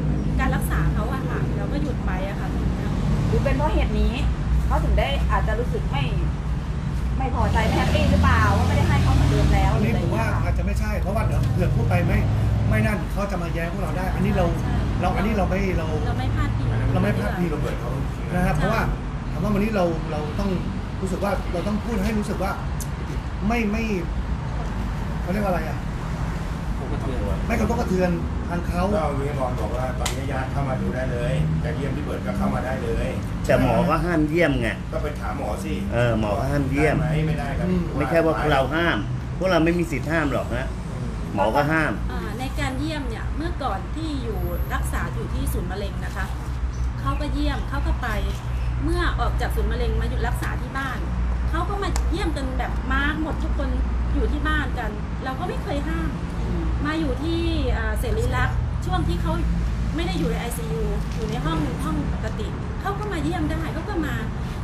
การรักษาเขาอะค่ะเราก็หยุดไปอะค่ะหรือเป็นเพราะเหตุนี้เขาถึงได้อาจจะรู้สึกไม่พอใจแฮปปี้หรือเปล่าว่าไม่ได้ให้เขาเหมือนเดิมแล้วนี่ผมว่าอาจจะไม่ใช่เพราะว่าเดี๋ยวเผื่อพูดไปไม่นั่นเขาจะมาแย้งพวกเราได้อันนี้เราไม่พลาดทีเราเปิดเขานะครับเพราะว่าถามว่าวันนี้เราต้องรู้สึกว่าเราต้องพูดให้รู้สึกว่าไม่เขาเรียกว่าอะไรอ่ะไม่กระทบกระเทือนทางเขาก็วิทยากรบอกว่าตอนนี้ญาติเข้ามาดูได้เลยจะเยี่ยมที่เปิดก็เข้ามาได้เลยแต่หมอก็ห้ามเยี่ยมไงก็ไปถามหมอสิหมอห้ามเยี่ยมไม่ได้ครับไม่ใช่ว่าเราห้ามพวกเราไม่มีสิทธิ์ห้ามหรอกนะหมอก็ห้ามในการเยี่ยมเนี่ยเมื่อก่อนที่อยู่รักษาอยู่ที่ศูนย์มะเร็งนะคะเขาก็เยี่ยมเขาก็ไปเมื่อออกจากศูนย์มะเร็งมาอยู่รักษาที่บ้านเขาก็มาเยี่ยมกันแบบมาหมดทุกคนอยู่ที่บ้านกันเราก็ไม่เคยห้ามมาอยู่ที่เสรีรักษ์ช่วงที่เขาไม่ได้อยู่ใน ICU อยู่ในห้องปกติเขาก็มาเยี่ยมได้เขาก็มา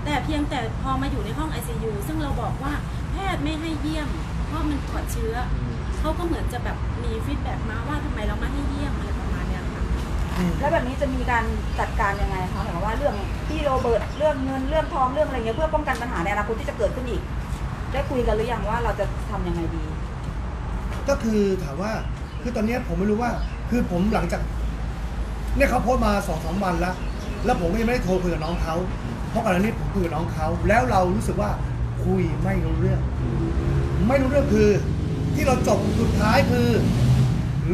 แต่เพียงแต่พอมาอยู่ในห้อง ICU ซึ่งเราบอกว่าแพทย์ไม่ให้เยี่ยมเพราะมันปลอดเชื้อเขาก็เหมือนจะแบบมีฟีดแบ็กมาว่าทำไมเราไม่ให้เยี่ยมอะไรประมาณนี้ค่ะแล้วแบบนี้จะมีการจัดการยังไงคะหมายความว่าเรื่องพี่โรเบิร์ตเรื่องเงินเรื่องทองเรื่องอะไรเงี้ยเพื่อป้องกันปัญหาในอนาคตที่จะเกิดขึ้นอีกได้คุยกันหรือยังว่าเราจะทำยังไงดีก็คือถามว่าคือตอนนี้ผมไม่รู้ว่าคือผมหลังจากเนี่ยเขาโพสต์มา 2-3 วันแล้วผมก็ยังไม่ได้โทรคุยกับน้องเขาเพราะก่อนหน้านี้ผมคุยกับน้องเขาแล้วเรารู้สึกว่าคุยไม่รู้เรื่องคือที่เราจบสุดท้ายคือ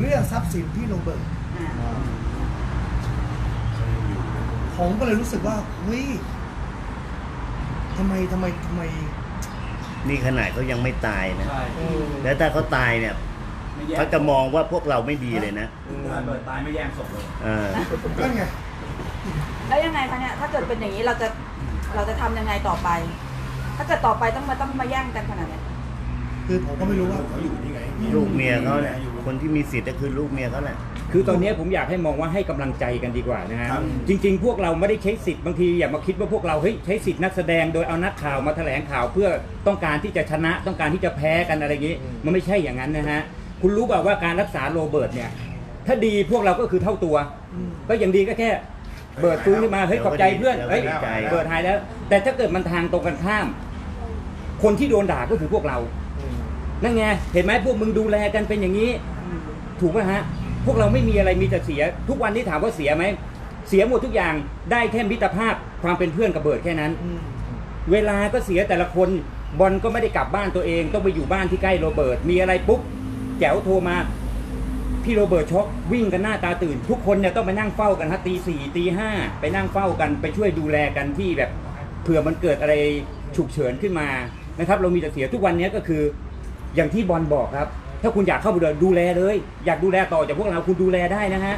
เรื่องทรัพย์สินที่โรเบิร์ตผมก็เลยรู้สึกว่าเฮ้ยทำไมนี่ขนาดเขายังไม่ตายนะแล้วถ้าเขาตายเนี่ยเขาจะมองว่าพวกเราไม่ดีเลยนะเบิร์ตตายไม่แย่งศพเลยนั่นไงแล้วยังไงคะเนี่ยถ้าเกิดเป็นอย่างนี้เราจะทำยังไงต่อไปถ้าเกิดต่อไปต้องมาแย่งกันขนาดนี้คือผมก็ไม่รู้ว่าเขาอยู่ที่ไหนลูกเมียเขาแหละคนที่มีสิทธิ์ก็คือลูกเมียเขาแหละคือตอนนี้ผมอยากให้มองว่าให้กำลังใจกันดีกว่านะฮะจริงๆพวกเราไม่ได้ใช้สิทธิ์บางทีอย่ามาคิดว่าพวกเราเฮ้ยใช้สิทธิ์นักแสดงโดยเอานักข่าวมาแถลงข่าวเพื่อต้องการที่จะชนะต้องการที่จะแพ้กันอะไรอย่างนี้มันไม่ใช่อย่างนั้นนะฮะคุณรู้ป่าวว่าการรักษาโรเบิร์ตเนี่ยถ้าดีพวกเราก็คือเท่าตัวก็อย่างดีก็แค่เบิร์ตฟื้นขึ้นมาเฮ้ยขอบใจเพื่อนเฮ้ยเบิร์ตหายแล้วแต่ถ้าเกิดมันทางตรงกันข้ามคนที่โดนด่าก็คือพวกเรานั่นไงเห็นไหมพวกมึงดูแลกันเป็นอย่างนี้ถูกไหมฮะพวกเราไม่มีอะไรมีแต่เสียทุกวันนี้ถามว่าเสียไหมเสียหมดทุกอย่างได้แค่มิตรภาพความเป็นเพื่อนกับเบิร์ตแค่นั้นเวลาก็เสียแต่ละคนบอลก็ไม่ได้กลับบ้านตัวเองต้องไปอยู่บ้านที่ใกล้โรเบิร์ตมีอะไรปุ๊บแจ๋วโทรมาพี่โรเบิร์ตช็อกวิ่งกันหน้าตาตื่นทุกคนเนี่ยต้องไปนั่งเฝ้ากันฮะตี 4 ตี 5ไปนั่งเฝ้ากันไปช่วยดูแลกันที่แบบเผื่อมันเกิดอะไรฉุกเฉินขึ้นมานะครับเรามีแต่เสียทุกวันนี้ก็คืออย่างที่บอลบอกครับถ้าคุณอยากเข้าไปดูแลเลยอยากดูแลต่อจากพวกเราคุณดูแลได้นะฮะ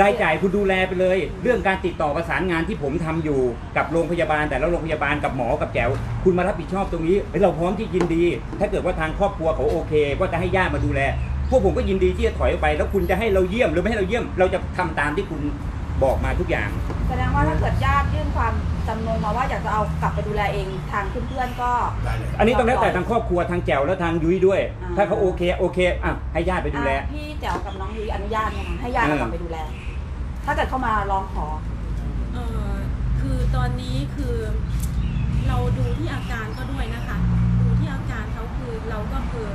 รายจ่ายคุณดูแลไปเลยเรื่องการติดต่อประสานงานที่ผมทำอยู่กับโรงพยาบาลแต่ละโรงพยาบาลกับหมอกับแก้วคุณมารับผิดชอบตรงนี้เราพร้อมที่ยินดีถ้าเกิดว่าทางครอบครัวเขาโอเคว่าจะให้ญาติมาดูแลพวกผมก็ยินดีที่จะถอยออกไปแล้วคุณจะให้เราเยี่ยมหรือไม่ให้เราเยี่ยมเราจะทำตามที่คุณบอกมาทุกอย่างแสดงว่าถ้าเกิดญาติยื่นความจำนงมาว่าอยากจะเอากลับไปดูแลเองทางเพื่อนๆก็อันนี้ต้องแล้วแต่ทางครอบครัวทางแจ๋วและทางยุ้ยด้วยถ้าเขาโอเคอ่ะให้ญาติไปดูแลพี่แจ๋วกับน้องยุ้ยอนุญาตไหมให้ญาติกลับไปดูแลถ้าเกิดเข้ามาร้องขอคือตอนนี้คือเราดูที่อาการก็ด้วยนะคะดูที่อาการเขาคือเราก็คือ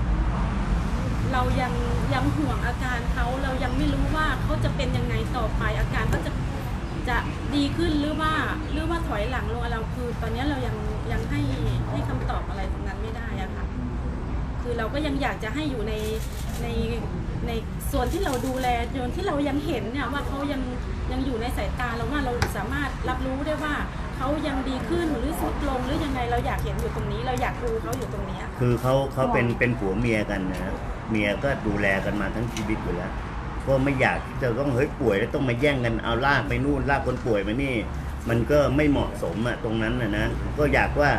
เรายังห่วงอาการเขาเรายังไม่รู้ว่าเขาจะเป็นยังไงต่อไปอาการก็จะดีขึ้นหรือว่าถอยหลังลงเราคือตอนนี้เรายังให้คำตอบอะไรตรงนั้นไม่ได้อะค่ะคือเราก็ยังอยากจะให้อยู่ในส่วนที่เราดูแลส่วนที่เรายังเห็นเนี่ยว่าเขายังอยู่ในสายตาเราว่าเราสามารถรับรู้ได้ว่าเขายังดีขึ้นหรือทรุดลงหรือยังไงเราอยากเห็นอยู่ตรงนี้เราอยากดูเขาอยู่ตรงนี้คือเขาเป็นผัวเมียกันนะเมียก็ดูแลกันมาทั้งชีวิตอยู่แล้ว ก็ไม่อยากที่จะต้องเฮ้ยป่วยแล้วต้องมาแย่งกันเอาลากไปนู่นลากคนป่วยมานี่มันก็ไม่เหมาะสมอะตรงนั้นนะก็อยากว่า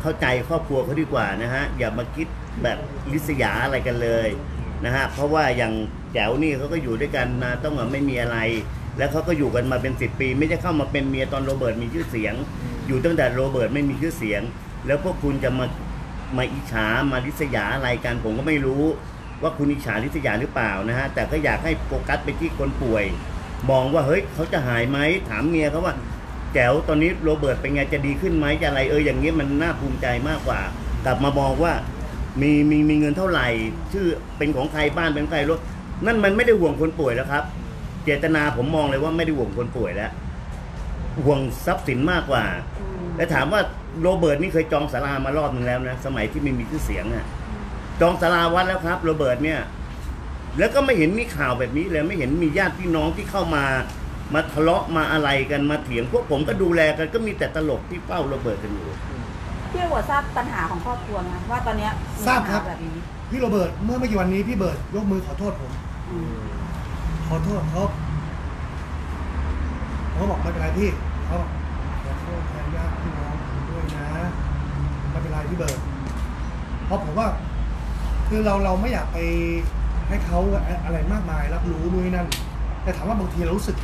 เข้าใจครอบครัวเขาดีกว่านะฮะอย่ามาคิดแบบลิษยาอะไรกันเลยนะฮะเพราะว่าอย่างแจ๋วนี่เขาก็อยู่ด้วยกันนะต้องไม่มีอะไรแล้วเขาก็อยู่กันมาเป็น10 ปีไม่ได้เข้ามาเป็นเมียตอนโรเบิร์ตมีชื่อเสียงอยู่ตั้งแต่โรเบิร์ตไม่มีชื่อเสียงแล้วพวกคุณจะมาอิจฉามาลิษยาอะไรกันผมก็ไม่รู้ว่าคุณอิจฉาลิษยาหรือเปล่านะฮะแต่ก็อยากให้โฟกัสไปที่คนป่วยมองว่าเฮ้ยเขาจะหายไหมถามเมียเขาว่าแจ๋วตอนนี้โรเบิร์ตเป็นไงจะดีขึ้นไหมจะอะไรอย่างนี้มันน่าภูมิใจมากกว่ากลับมามองว่ามีเงินเท่าไหร่ชื่อเป็นของใครบ้านเป็นใครรถนั่นมันไม่ได้ห่วงคนป่วยแล้วครับเจตนาผมมองเลยว่าไม่ได้ห่วงคนป่วยแล้วห่วงทรัพย์สินมากกว่าและถามว่าโรเบิร์ตนี่เคยจองศาลามารอบนึงแล้วนะสมัยที่ไม่มีชื่อเสียงอะจองศาลาวัดแล้วครับโรเบิร์ตเนี่ยแล้วก็ไม่เห็นมีข่าวแบบนี้เลยไม่เห็นมีญาติพี่น้องที่เข้ามาทะเลาะมาอะไรกันมาเถียงพวกผมก็ดูแลกันก็มีแต่ตลกที่เฝ้าโรเบิร์ตกันอยู่พี่หัวทราบปัญหาของครอบครัวนะว่าตอนนี้ทราบครับพี่โรเบิร์ตเมื่อไม่กี่วันนี้พี่เบิร์ตยกมือขอโทษผมขอโทษครับเขาบอกไม่เป็นไรพี่เขาขอโทษแทนญาติพี่น้องผมด้วยนะไม่เป็นไรพี่เบิร์ตเพราะผมว่าคือเราไม่อยากไปให้เขาอะไรมากมายรับรู้ด้วยนั่นแต่ถามว่าบางทีเรารู้สึก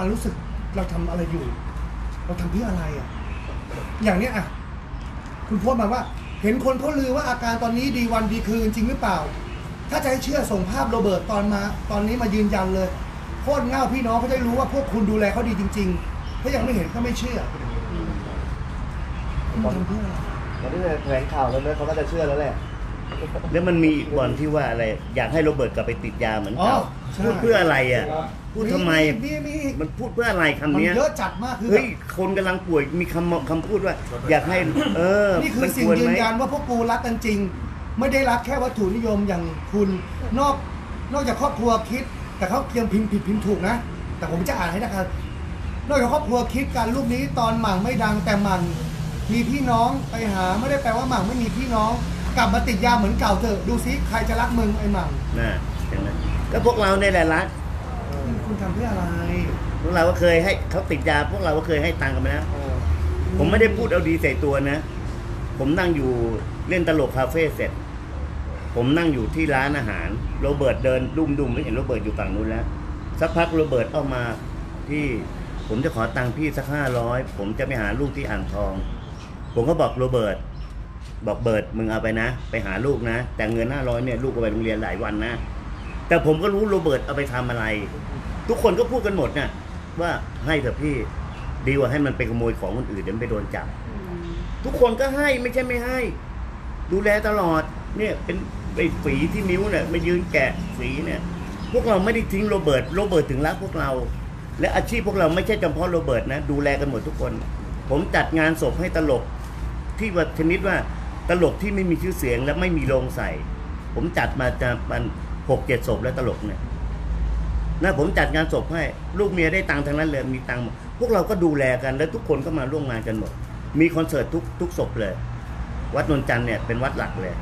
มันรู้สึกเราทำอะไรอยู่เราทำเพื่ออะไรอ่ะอย่างเนี้ยอ่ะคุณโพสต์มาว่าเห็นคนเขาลือว่าอาการตอนนี้ดีวันดีคืนจริงหรือเปล่าถ้าจะให้เชื่อส่งภาพโรเบิร์ตตอนนี้มายืนยันเลยโคตรเง่าพี่น้องเขาได้รู้ว่าพวกคุณดูแลเขาดีจริงๆถ้ายังไม่เห็นก็ไม่เชื่อวันนี้แถลงข่าวแล้วเนี่ยเขาก็จะเชื่อแล้วแหละแล้วมันมีบอลที่ว่าอะไรอยากให้โรเบิร์ตกลับไปติดยาเหมือนเขาพูดเพื่ออะไรอ่ะพูดทำไมมันพูดเพื่ออะไรคำนี้เยอะจัดมากคือเฮ้ยคนกำลังป่วยมีคำพูดว่าอยากให้นี่คือสิ่งยืนยันว่าพวกกูรักกันจริงไม่ได้รักแค่วัตถุนิยมอย่างคุณนอกจากครอบครัวคิดแต่เขายังพิมพ์ผิดพิมพ์ถูกนะแต่ผมจะอ่านให้นะครับนอกจากครอบครัวคิดการรูปนี้ตอนหมั่งไม่ดังแต่หมั่งมีพี่น้องไปหาไม่ได้แปลว่าหมั่งไม่มีพี่น้องกลับมาติดยาเหมือนเก่าเถอะดูซิใครจะรักมึงไอ้หมั่งน่ะเห็นไหมก็พวกเราในแหละรักคุณทำเพื่ออะไรพวกเราก็เคยให้เขาติดยาพวกเราก็เคยให้ตังค์กันนะผมไม่ได้พูดเอาดีใส่ตัวนะผมนั่งอยู่เล่นตลกคาเฟ่เสร็จผมนั่งอยู่ที่ร้านอาหารโรเบิร์ตเดินดุ่มไม่เห็นโรเบิร์ตอยู่ฝั่งนู้นแล้วสักพักโรเบิร์ตออกมาพี่ผมจะขอตังค์พี่สัก500ผมจะไปหาลูกที่อ่างทองผมก็บอกโรเบิร์ตบอกเบิร์ตมึงเอาไปนะไปหาลูกนะแต่เงิน500เนี่ยลูกก็ไปโรงเรียนหลายวันนะแต่ผมก็รู้โรเบิร์ตเอาไปทำอะไรทุกคนก็พูดกันหมดนะว่าให้เถอะพี่ดีกว่าให้มันไปขโมยของคนอื่นเดี๋ยวไปโดนจับทุกคนก็ให้ไม่ใช่ไม่ให้ดูแลตลอดเนี่ยเป็นไอ้ฝีที่นิ้วเนี่ยมายืนแกะฝีเนี่ยพวกเราไม่ได้ทิ้งโรเบิร์ตถึงรักพวกเราและอาชีพพวกเราไม่ใช่เฉพาะโรเบิร์ตนะดูแลกันหมดทุกคนผมจัดงานศพให้ตลกที่ว่าชนิดว่าตลกที่ไม่มีชื่อเสียงและไม่มีโรงใส่ผมจัดมาจะมัน6-7 ศพแล้วตลกเนี่ยนะผมจัดงานศพให้ลูกเมียได้ตังค์ทั้งนั้นเลยมีตังค์พวกเราก็ดูแลกันและทุกคนก็มาร่วมงานกันหมดมีคอนเสิร์ตทุกศพเลยวัดนนจันทร์เนี่ยเป็นวัดหลักเลย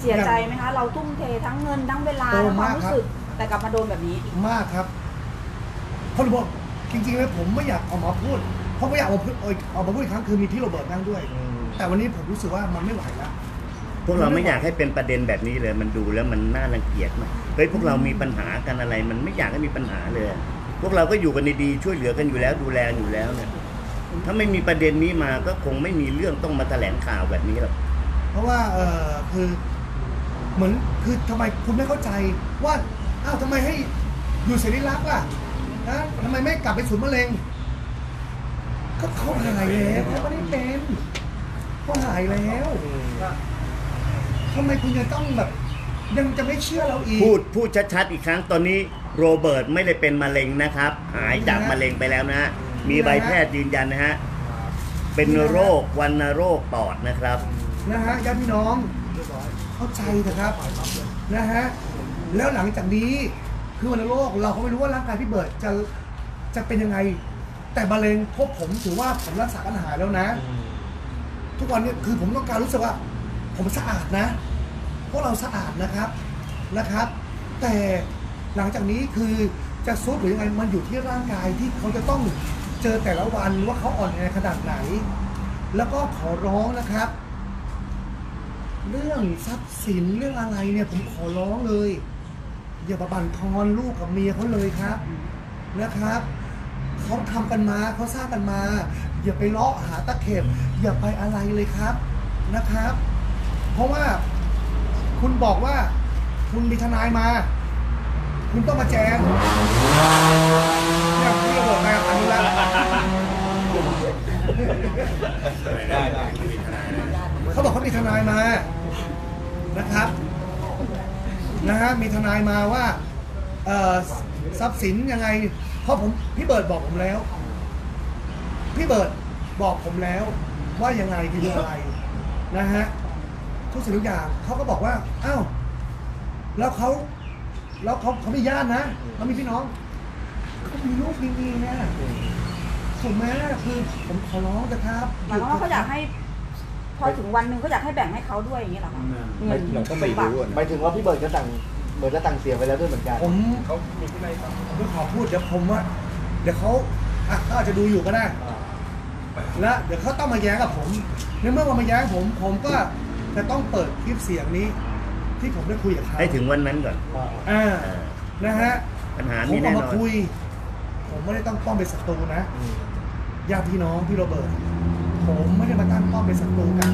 เสียใจไหมคะเราทุ่มเททั้งเงินทั้งเวลาทั้งความรู้สึกแต่กลับมาโดนแบบนี้มากครับเขาบอกจริงๆแล้วผมไม่อยากออกมาพูดเพราะไม่อยากออกมาพูดครั้งคือมีพี่โรเบิร์ตนั่งด้วยแต่วันนี้ผมรู้สึกว่ามันไม่ไหวแล้วพวกเราไม่อยากให้เป็นประเด็นแบบนี้เลยมันดูแล้วมันน่ารังเกียจมากเฮ้ยพวกเรามีปัญหากันอะไรมันไม่อยากให้มีปัญหาเลยพวกเราก็อยู่กันดีๆช่วยเหลือกันอยู่แล้วดูแลอยู่แล้วเนี่ยถ้าไม่มีประเด็นนี้มาก็คงไม่มีเรื่องต้องมาแถลงข่าวแบบนี้หรอกเพราะว่าคือเหมือนคือทำไมคุณไม่เข้าใจว่าอ้าวทำไมให้อยู่เสรีรักล่ะนะทำไมไม่กลับไปศูนย์มะเร็งก็เขาหายแล้วเขาไม่ได้เป็นเขาหายแล้วทำไมคุณยังต้องแบบยังจะไม่เชื่อเราอีกพูดชัดๆอีกครั้งตอนนี้โรเบิร์ตไม่ได้เป็นมะเร็งนะครับหายจากมะเร็งไปแล้วนะมีใบแพทย์ยืนยันนะฮะเป็นโรควัณโรคปอดนะครับนะฮะญาติพี่น้องเข้าใจนะครับนะฮะแล้วหลังจากนี้คือวัณโรคเราก็ไม่รู้ว่าร่างกายพี่เบิร์ตจะเป็นยังไงแต่มะเร็งพบผมถือว่าผมรักษาปัญหาแล้วนะทุกวันนี้คือผมต้องการรู้สึกว่าผมสะอาดนะพวกเราสะอาดนะครับ แต่หลังจากนี้คือจะซุดหรือยังไงมันอยู่ที่ร่างกายที่เขาจะต้องเจอแต่ละวันว่าเขาอ่อนในขนาดไหนแล้วก็ขอร้องนะครับเรื่องทรัพย์สินเรื่องอะไรเนี่ยผมขอร้องเลยอย่าบั่นทอนลูกกับเมียเขาเลยครับนะครับเขาทำกันมาเขาสร้างกันมาอย่าไปเลาะหาตะเข็บอย่าไปอะไรเลยครับนะครับเพราะว่าคุณบอกว่าคุณมีทนายมาคุณต้องมาแจ้งเนี่ยพี่บอกมาอันนี้แล้วได้เขาบอกเขามีทนายมานะครับนะฮะมีทนายมาว่าทรัพย์สินยังไงเพราะผมพี่เบิร์ดบอกผมแล้วพี่เบิร์ดบอกผมแล้วว่ายังไงคืออะไรนะฮะทุกสิ่งทุกอย่างเขาก็บอกว่าอ้าวแล้วเขามีญาตินะเขามีพี่น้องเขามีลูกมีเมียนะถูกไหมคือผมขอร้องนะครับหมายความว่าเขาอยากให้พอถึงวันหนึ่งเขาอยากให้แบ่งให้เขาด้วยอย่างนี้หรอคะเราก็ไม่รู้หมายถึงว่าพี่เบิร์ดจะสั่งเบิร์ดจะสั่งเสียไปแล้วด้วยเหมือนกันผมเขามีที่ไรผมก็ขอพูดเดี๋ยวผมว่าเดี๋ยวเขาอาจจะดูอยู่ก็ได้และเดี๋ยวเขาต้องมาแย้งกับผมในเมื่อมาแย้งผมก็จะต้องเปิดคลิปเสียงนี้ที่ผมได้คุยกับเขาให้ถึงวันนั้นก่อนนะฮะปัญหานี้แน่นอนผมมาคุยผมไม่ได้ตั้งป้อมเป็นศัตรูนะญาติพี่น้องพี่โรเบิร์ตผมไม่ได้มาตั้งป้อมเป็นศัตรูกัน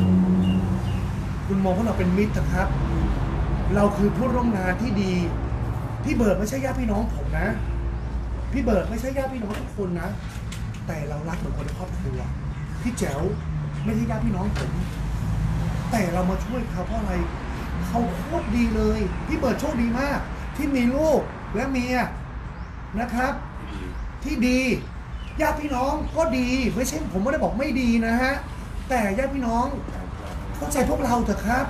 คุณมองพวกเราเป็นมิตรนะครับเราคือผู้ร่วมงานที่ดีพี่เบิร์ตไม่ใช่ญาติพี่น้องผมนะพี่เบิร์ตไม่ใช่ญาติพี่น้องทุกคนนะแต่เรารักเหมือนคนในครอบครัวพี่แจ๋วไม่ใช่ญาติพี่น้องผมแต่เรามาช่วยเขาเพราะอะไรเขาโคตรดีเลยพี่เบิร์ดโชคดีมากที่มีลูกและเมียนะครับที่ดีญาติพี่น้องก็ดีไม่ใช่ผมไม่ได้บอกไม่ดีนะฮะแต่ญาติพี่น้องเข้าใจพวกเราเถอะครับ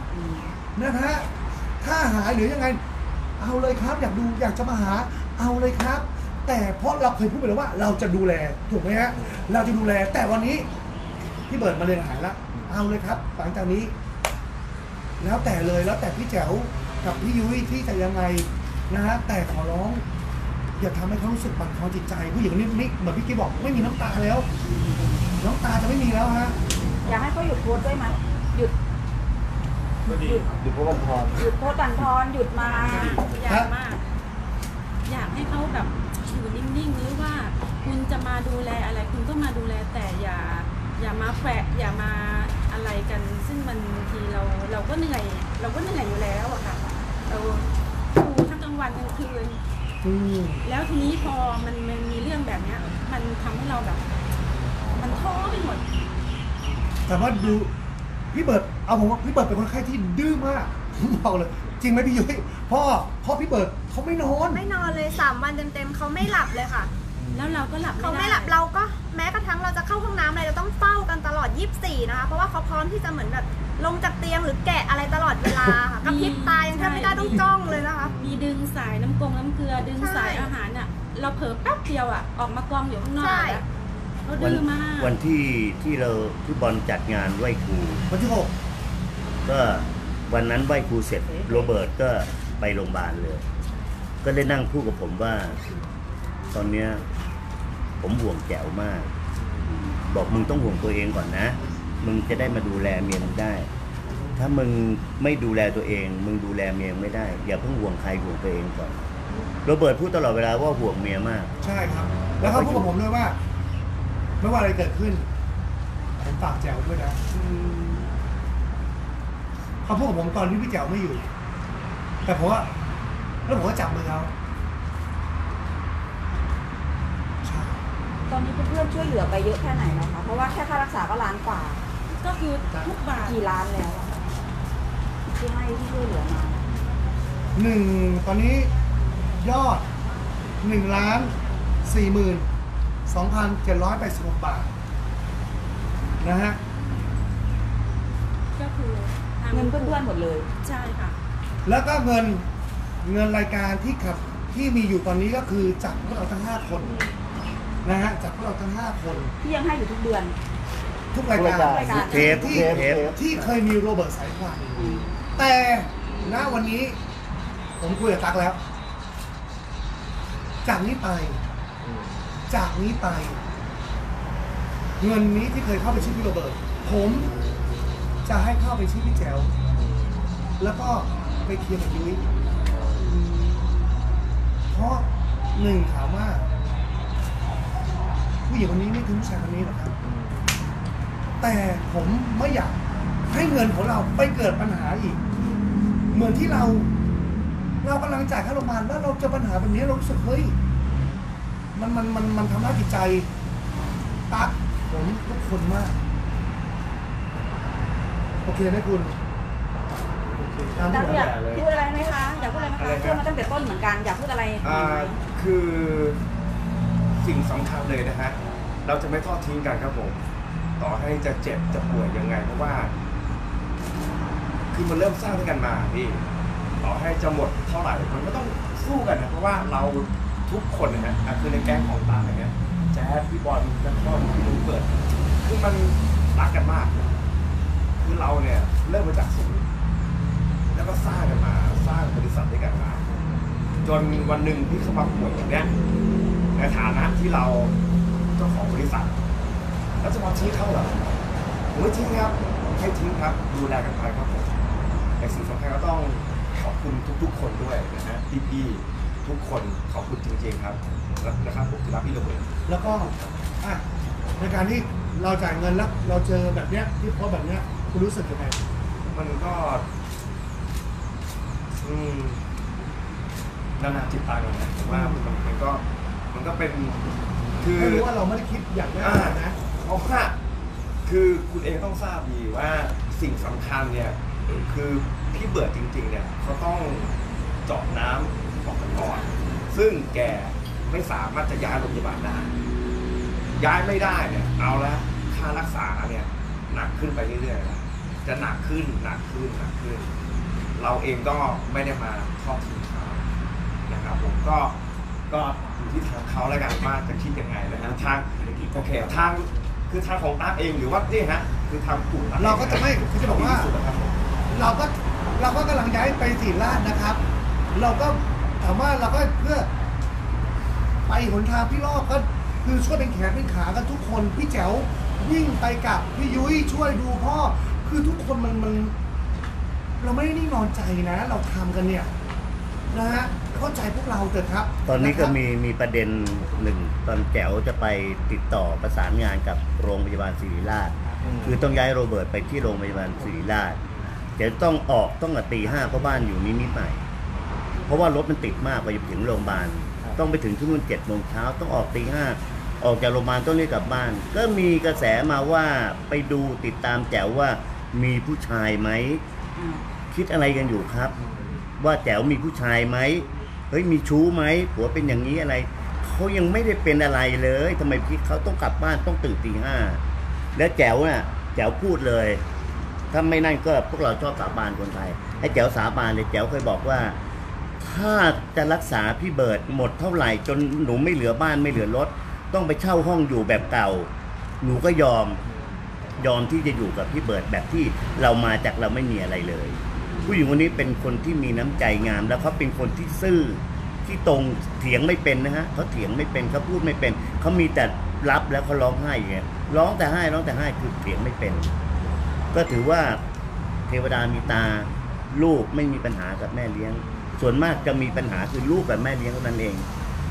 นะฮะถ้าหายหรือยังไงเอาเลยครับอยากดูอยากจะมาหาเอาเลยครับแต่เพราะเราเคยพูดไปแล้วว่าเราจะดูแลถูกไหมฮะเราจะดูแลแต่วันนี้พี่เบิร์ดมาเลยหายละเอาเลยครับหลังจากนี้แล้วแต่เลยแล้วแต่พี่แจ๋วกับพี่ยุ้ยที่จะยังไงนะฮะแต่ขอร้องอย่าทำให้เขารู้สึกบั่นทอนจิตใจผู้หญิงนี่เหมือนพี่กี้บอกไม่มีน้ำตาแล้วน้ำตาจะไม่มีแล้วฮะอยากให้เขาหยุดโพสด้วยมั้ยหยุดโพสบั่นทอนหยุดโพสบั่นทอนหยุดมายากมากอยากให้เขาแบบอยู่นิ่งๆหรือว่าคุณจะมาดูแลอะไรคุณก็มาดูแลแต่อย่ามาแฝงอย่ามาอะไรกันซึ่งมันบางทีเราก็เหนื่อยอยู่แล้วอะค่ะเราดูทั้งกลางวันกลางคืนแล้วทีนี้พอมันมีเรื่องแบบนี้มันทำให้เราแบบมันท้อไปหมดแต่ว่าดูพี่เบิร์ดเอาผมว่าพี่เบิร์ดเป็นคนไข้ที่ดื้อมากผมบอกเลยจริงไหมพี่ยุ้ยพ่อพี่เบิร์ดเขาไม่นอนเลย3วันเต็มๆเขาไม่หลับเลยค่ะแล้วเราก็หลับเขาไม่หลับเราก็แม้กระทั่งเราจะเข้าห้องน้ำอะไรเราต้องเฝ้ากันตลอด24นะคะเพราะว่าเขาพร้อมที่จะเหมือนแบบลงจากเตียงหรือแกะอะไรตลอดเวลาค่ะกระพริบตายังแทบไม่ได้ต้องจ้องเลยนะคะมีดึงสายน้ำเกลือดึงสายอาหารอ่ะเราเผลอแป๊บเดียวอ่ะออกมากองอยู่ข้างนอกแล้วเขาดื้อมากวันที่เราพี่บอลจัดงานไหว้ครูวันที่6ก็วันนั้นไหว้ครูเสร็จโรเบิร์ตก็ไปโรงพยาบาลเลยก็ได้นั่งพูดกับผมว่าตอนเนี้ยผมห่วงแจ๋วมากบอกมึงต้องห่วงตัวเองก่อนนะมึงจะได้มาดูแลเมียมึงได้ถ้ามึงไม่ดูแลตัวเองมึงดูแลเมียไม่ได้อย่าเพิ่งห่วงใครห่วงตัวเองก่อนโรเบิร์ตพูดตลอดเวลาว่าห่วงเมียมากใช่ครับแล้วเขาพูดกับผมด้วยว่าไม่ว่าอะไรเกิดขึ้นผมฝากแจ๋วด้วยนะเขาพูดกับผมตอนที่พี่แจ๋วไม่อยู่แต่ผมว่าแล้วผมก็จับมือเขาตอนนี้เพื่อนช่วยเหลือไปเยอะแค่ไหนแล้วคะเพราะว่าแค่ค่ารักษาก็ล้านกว่าก็คือทุกบาทกี่ล้านแล้วที่ให้ที่ช่วยเหลือมาตอนนี้ยอด1,42,786 บาทนะฮะก็คือเงินเพื่อนๆหมดเลยใช่ค่ะแล้วก็เงินรายการที่ขับที่มีอยู่ตอนนี้ก็คือจากพวกเราทั้ง5 คนนะฮะจากพวกเราทั้ง5 คนที่ยังให้อยู่ทุกเดือนทุกรายการที่เคยมีโรเบิร์ตสายควันแต่ณวันนี้ผมคุยกับตั๊กแล้ว จากนี้ไปเงินนี้ที่เคยเข้าไปชื่อพี่โรเบิร์ตผมจะให้เข้าไปชื่อพี่แจ๋วแล้วก็ไปเคลียร์กับยุ้ยเพราะหนึ่งถามว่าผู้หญิงคนนี้ไม่ถึงผู้ชายคนนี้หรอกครับแต่ผมไม่อยากให้เงินของเราไปเกิดปัญหาอีกเหมือนที่เรากำลังจ่ายค่าโรงพยาบาลแล้วเราเจอปัญหาแบบนี้เรารู้สึกเฮ้ยมันทำร้ายจิตใจตักผมทุกคนมากโอเคไหมคุณอยากพูดอะไรไหมคะเพื่อมาตั้งแต่ต้นเหมือนกันอยากพูดอะไรคือสิ่งสำคัญเลยนะฮะเราจะไม่ทอดทิ้งกันครับผมต่อให้จะเจ็บจะป่วยยังไงเพราะว่าคือมันเริ่มสร้างด้วยกันมาพี่ต่อให้จะหมดเท่าไหร่มันก็ต้องสู้กันนะเพราะว่าเราทุกคนนะฮะคือในแก๊งของตาอย่างเงี้ยแจ๊ดพี่บอลนักบอลพี่ลุงเปิดคือมันรักกันมากคือเราเนี่ยเริ่มมาจากศูนย์แล้วก็สร้างกันมาสร้างบริษัทด้วยกันมาจนวันหนึ่งที่เขามาป่วยอย่างเนี้ยในฐานะที่เราเจ้าของบริษัทแล้วจะมาชี้เท่าไหร่ผมไม่ทิ้งครับให้ทิ้งครับดูแลกันไปครับผมแต่สิ่งสำคัญก็ต้องขอบคุณทุกๆคนด้วยนะฮะพี่ๆทุกคนขอบคุณจริงๆครับนะครับผมจะรับพี่โรเบิร์ตแล้วก็ในการที่เราจ่ายเงินแล้วเราเจอแบบเนี้ยที่เขาแบบเนี้ยคุณรู้สึกยังไงมันก็นานาจิตตังนะผมว่ามันก็เป็นคือไม่รู้ว่าเราไม่ได้คิดอย่างนั้นนะเพราะว่าคือคุณเองต้องทราบดีว่าสิ่งสำคัญเนี่ยคือพี่เบิร์ดจริงๆเนี่ยเขาต้องเจาะน้ำออกก่อนซึ่งแกไม่สามารถจะย้ายโรงพยาบาลได้ย้ายไม่ได้เนี่ยเอาละค่ารักษาเนี่ยหนักขึ้นไปเรื่อยๆจะหนักขึ้นเราเองก็ไม่ได้มาทอดทิ้งเขานะครับผมก็อยู่ที่ทางเขาแล้วกันว่าจะคิดยังไงนะฮะทางโอเคทางคือทางของตั๊กเองหรือว่านี่ฮะคือทางกลุ่มเราก็จะไม่คือจะบอกว่าเราก็กำลังย้ายไปศิริราชนะครับเราก็ถามว่าเราก็เพื่อไปหนทางพี่รอบก็คือช่วยเป็นแขนเป็นขากันทุกคนพี่แจ๋ววิ่งไปกับพี่ยุ้ยช่วยดูพ่อคือทุกคนมันเราไม่ได้นิ่งนอนใจนะเราทำกันเนี่ยนะฮะเข้าใจพวกเราเถอะครับตอนนี้ก็มีประเด็นหนึ่งตอนแจ๋วจะไปติดต่อประสานงานกับโรงพยาบาลศิริราชคือต้องย้ายโรเบิร์ตไปที่โรงพยาบาลศิริราชแจ๋วต้องออกต้องตี 5เพราะบ้านอยู่นิดใหม่เพราะว่ารถมันติดมากไปถึงโรงพยาบาลต้องไปถึงที่นู่น7 โมงเช้าต้องออกตี 5ออกจากโรงพยาบาลต้องรีบกลับบ้านก็มีกระแสมาว่าไปดูติดตามแจ๋วว่ามีผู้ชายไหมคิดอะไรกันอยู่ครับว่าแจ๋วมีผู้ชายไหมเฮ้ยมีชู้ไหมผัวเป็นอย่างนี้อะไรเขายังไม่ได้เป็นอะไรเลยทำไมพี่เขาต้องกลับบ้านต้องตื่นตี 5แล้วแจ๋วน่ะแจ๋วพูดเลยถ้าไม่นั่นก็พวกเราชอบสาบานคนไทยให้แจ๋วสาบานเลยแจ๋วเคยบอกว่าถ้าจะรักษาพี่เบิร์ดหมดเท่าไหร่จนหนูไม่เหลือบ้านไม่เหลือรถต้องไปเช่าห้องอยู่แบบเก่าหนูก็ยอมที่จะอยู่กับพี่เบิร์ดแบบที่เรามาจากเราไม่มีอะไรเลยผู้หญิงคนนี้เป็นคนที่มีน้ำใจงามแล้วเขาเป็นคนที่ซื่อที่ตรงเถียงไม่เป็นนะฮะเขาเถียงไม่เป็นเขาพูดไม่เป็นเขามีแต่รับแล้วเขาร้องไห้อย่างเงี้ยร้องแต่ให้คือเถียงไม่เป็นก็ถือว่าเทวดามีตาลูกไม่มีปัญหากับแม่เลี้ยงส่วนมากจะมีปัญหาคือลูกกับแม่เลี้ยงเท่านั้นเอง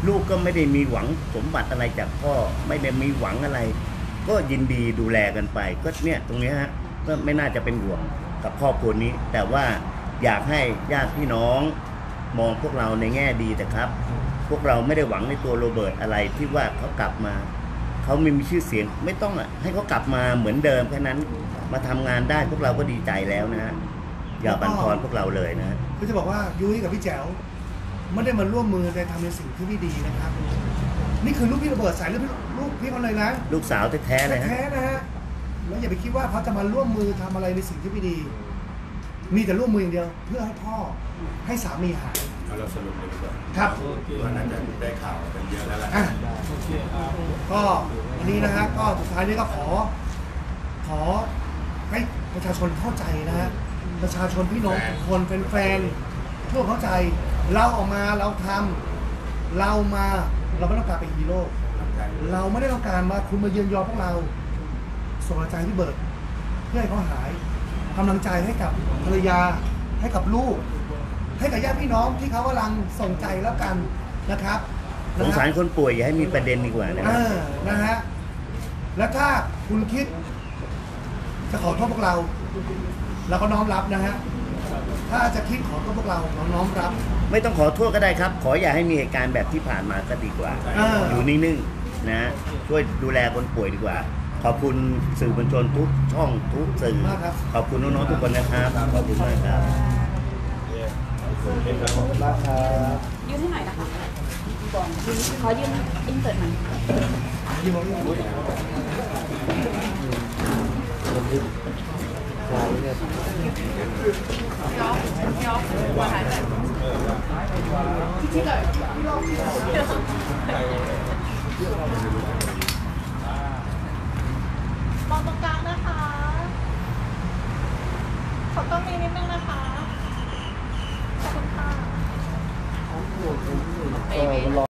ลูกก็ไม่ได้มีหวังสมบัติอะไรจากพ่อไม่ได้มีหวังอะไรก็ยินดีดูแลกันไปก็เนี่ยตรงนี้ฮะก็ไม่น่าจะเป็นห่วงกับครอบครัวนี้แต่ว่าอยากให้ญาติพี่น้องมองพวกเราในแง่ดีแต่ครับพวกเราไม่ได้หวังในตัวโรเบิร์ตอะไรที่ว่าเขากลับมาเขาไม่มีชื่อเสียงไม่ต้องให้เขากลับมาเหมือนเดิมแค่นั้นมาทำงานได้พวกเราก็ดีใจแล้วนะฮะอย่าบั่นทอนพวกเราเลยนะคือจะบอกว่ายุ้ยกับพี่แจ๋วไม่ได้มาร่วมมือในทำในสิ่งที่ไม่ดีนะครับนี่คือลูกพี่โรเบิร์ตสายลูกพี่คนเลยนะลูกสาวแท้ๆเลยนะฮะแล้วอย่าไปคิดว่าเขาจะมาร่วมมือทำอะไรในสิ่งที่ไม่ดีมีแต่ร่วมมืออย่างเดียวเพื่อให้พ่อให้สามีหายเราสรุปเลยดีกว่าครับวันนั้นจะได้ข่าวกันเยอะแล้วล่ะก็วันนี้นะฮะก็สุดท้ายนี้ก็ขอให้ประชาชนเข้าใจนะฮะประชาชนพี่น้องทุกคนเป็นแฟนร่วมเข้าใจเราออกมาเราทำ เรามาเราไม่ต้องการเป็นฮีโร่เราไม่ได้ต้องการมาคุณมาเยือนยอพวกเราส่งกำลังใจพี่เบิร์ดเพื่อให้เขาหายกำลังใจให้กับภรรยาให้กับลูกให้กับญาติพี่น้องที่เขากำลังส่งใจแล้วกันนะครับสงสารคนป่วยอย่าให้มีประเด็นดีกว่านะครับนะฮะและถ้าคุณคิดจะขอโทษพวกเราเราก็น้อมรับนะฮะถ้าจะคิดขอโทษพวกเราน้อมรับไม่ต้องขอโทษก็ได้ครับขออย่าให้มีเหตุการณ์แบบที่ผ่านมาก็ดีกว่าอยู่นิ่งๆนะช่วยดูแลคนป่วยดีกว่าขอบคุณสื่อมวลชนทุกช่องทุกสื่อขอบคุณน้องๆทุกคนนะครับขอบคุณมากครับยืนให้หน่อยนะคะขอยืนอินเสิร์ตหน่อยมองตรงกลางนะคะขอต้องมีนิดนึงนะคะขอบคุณค่ะ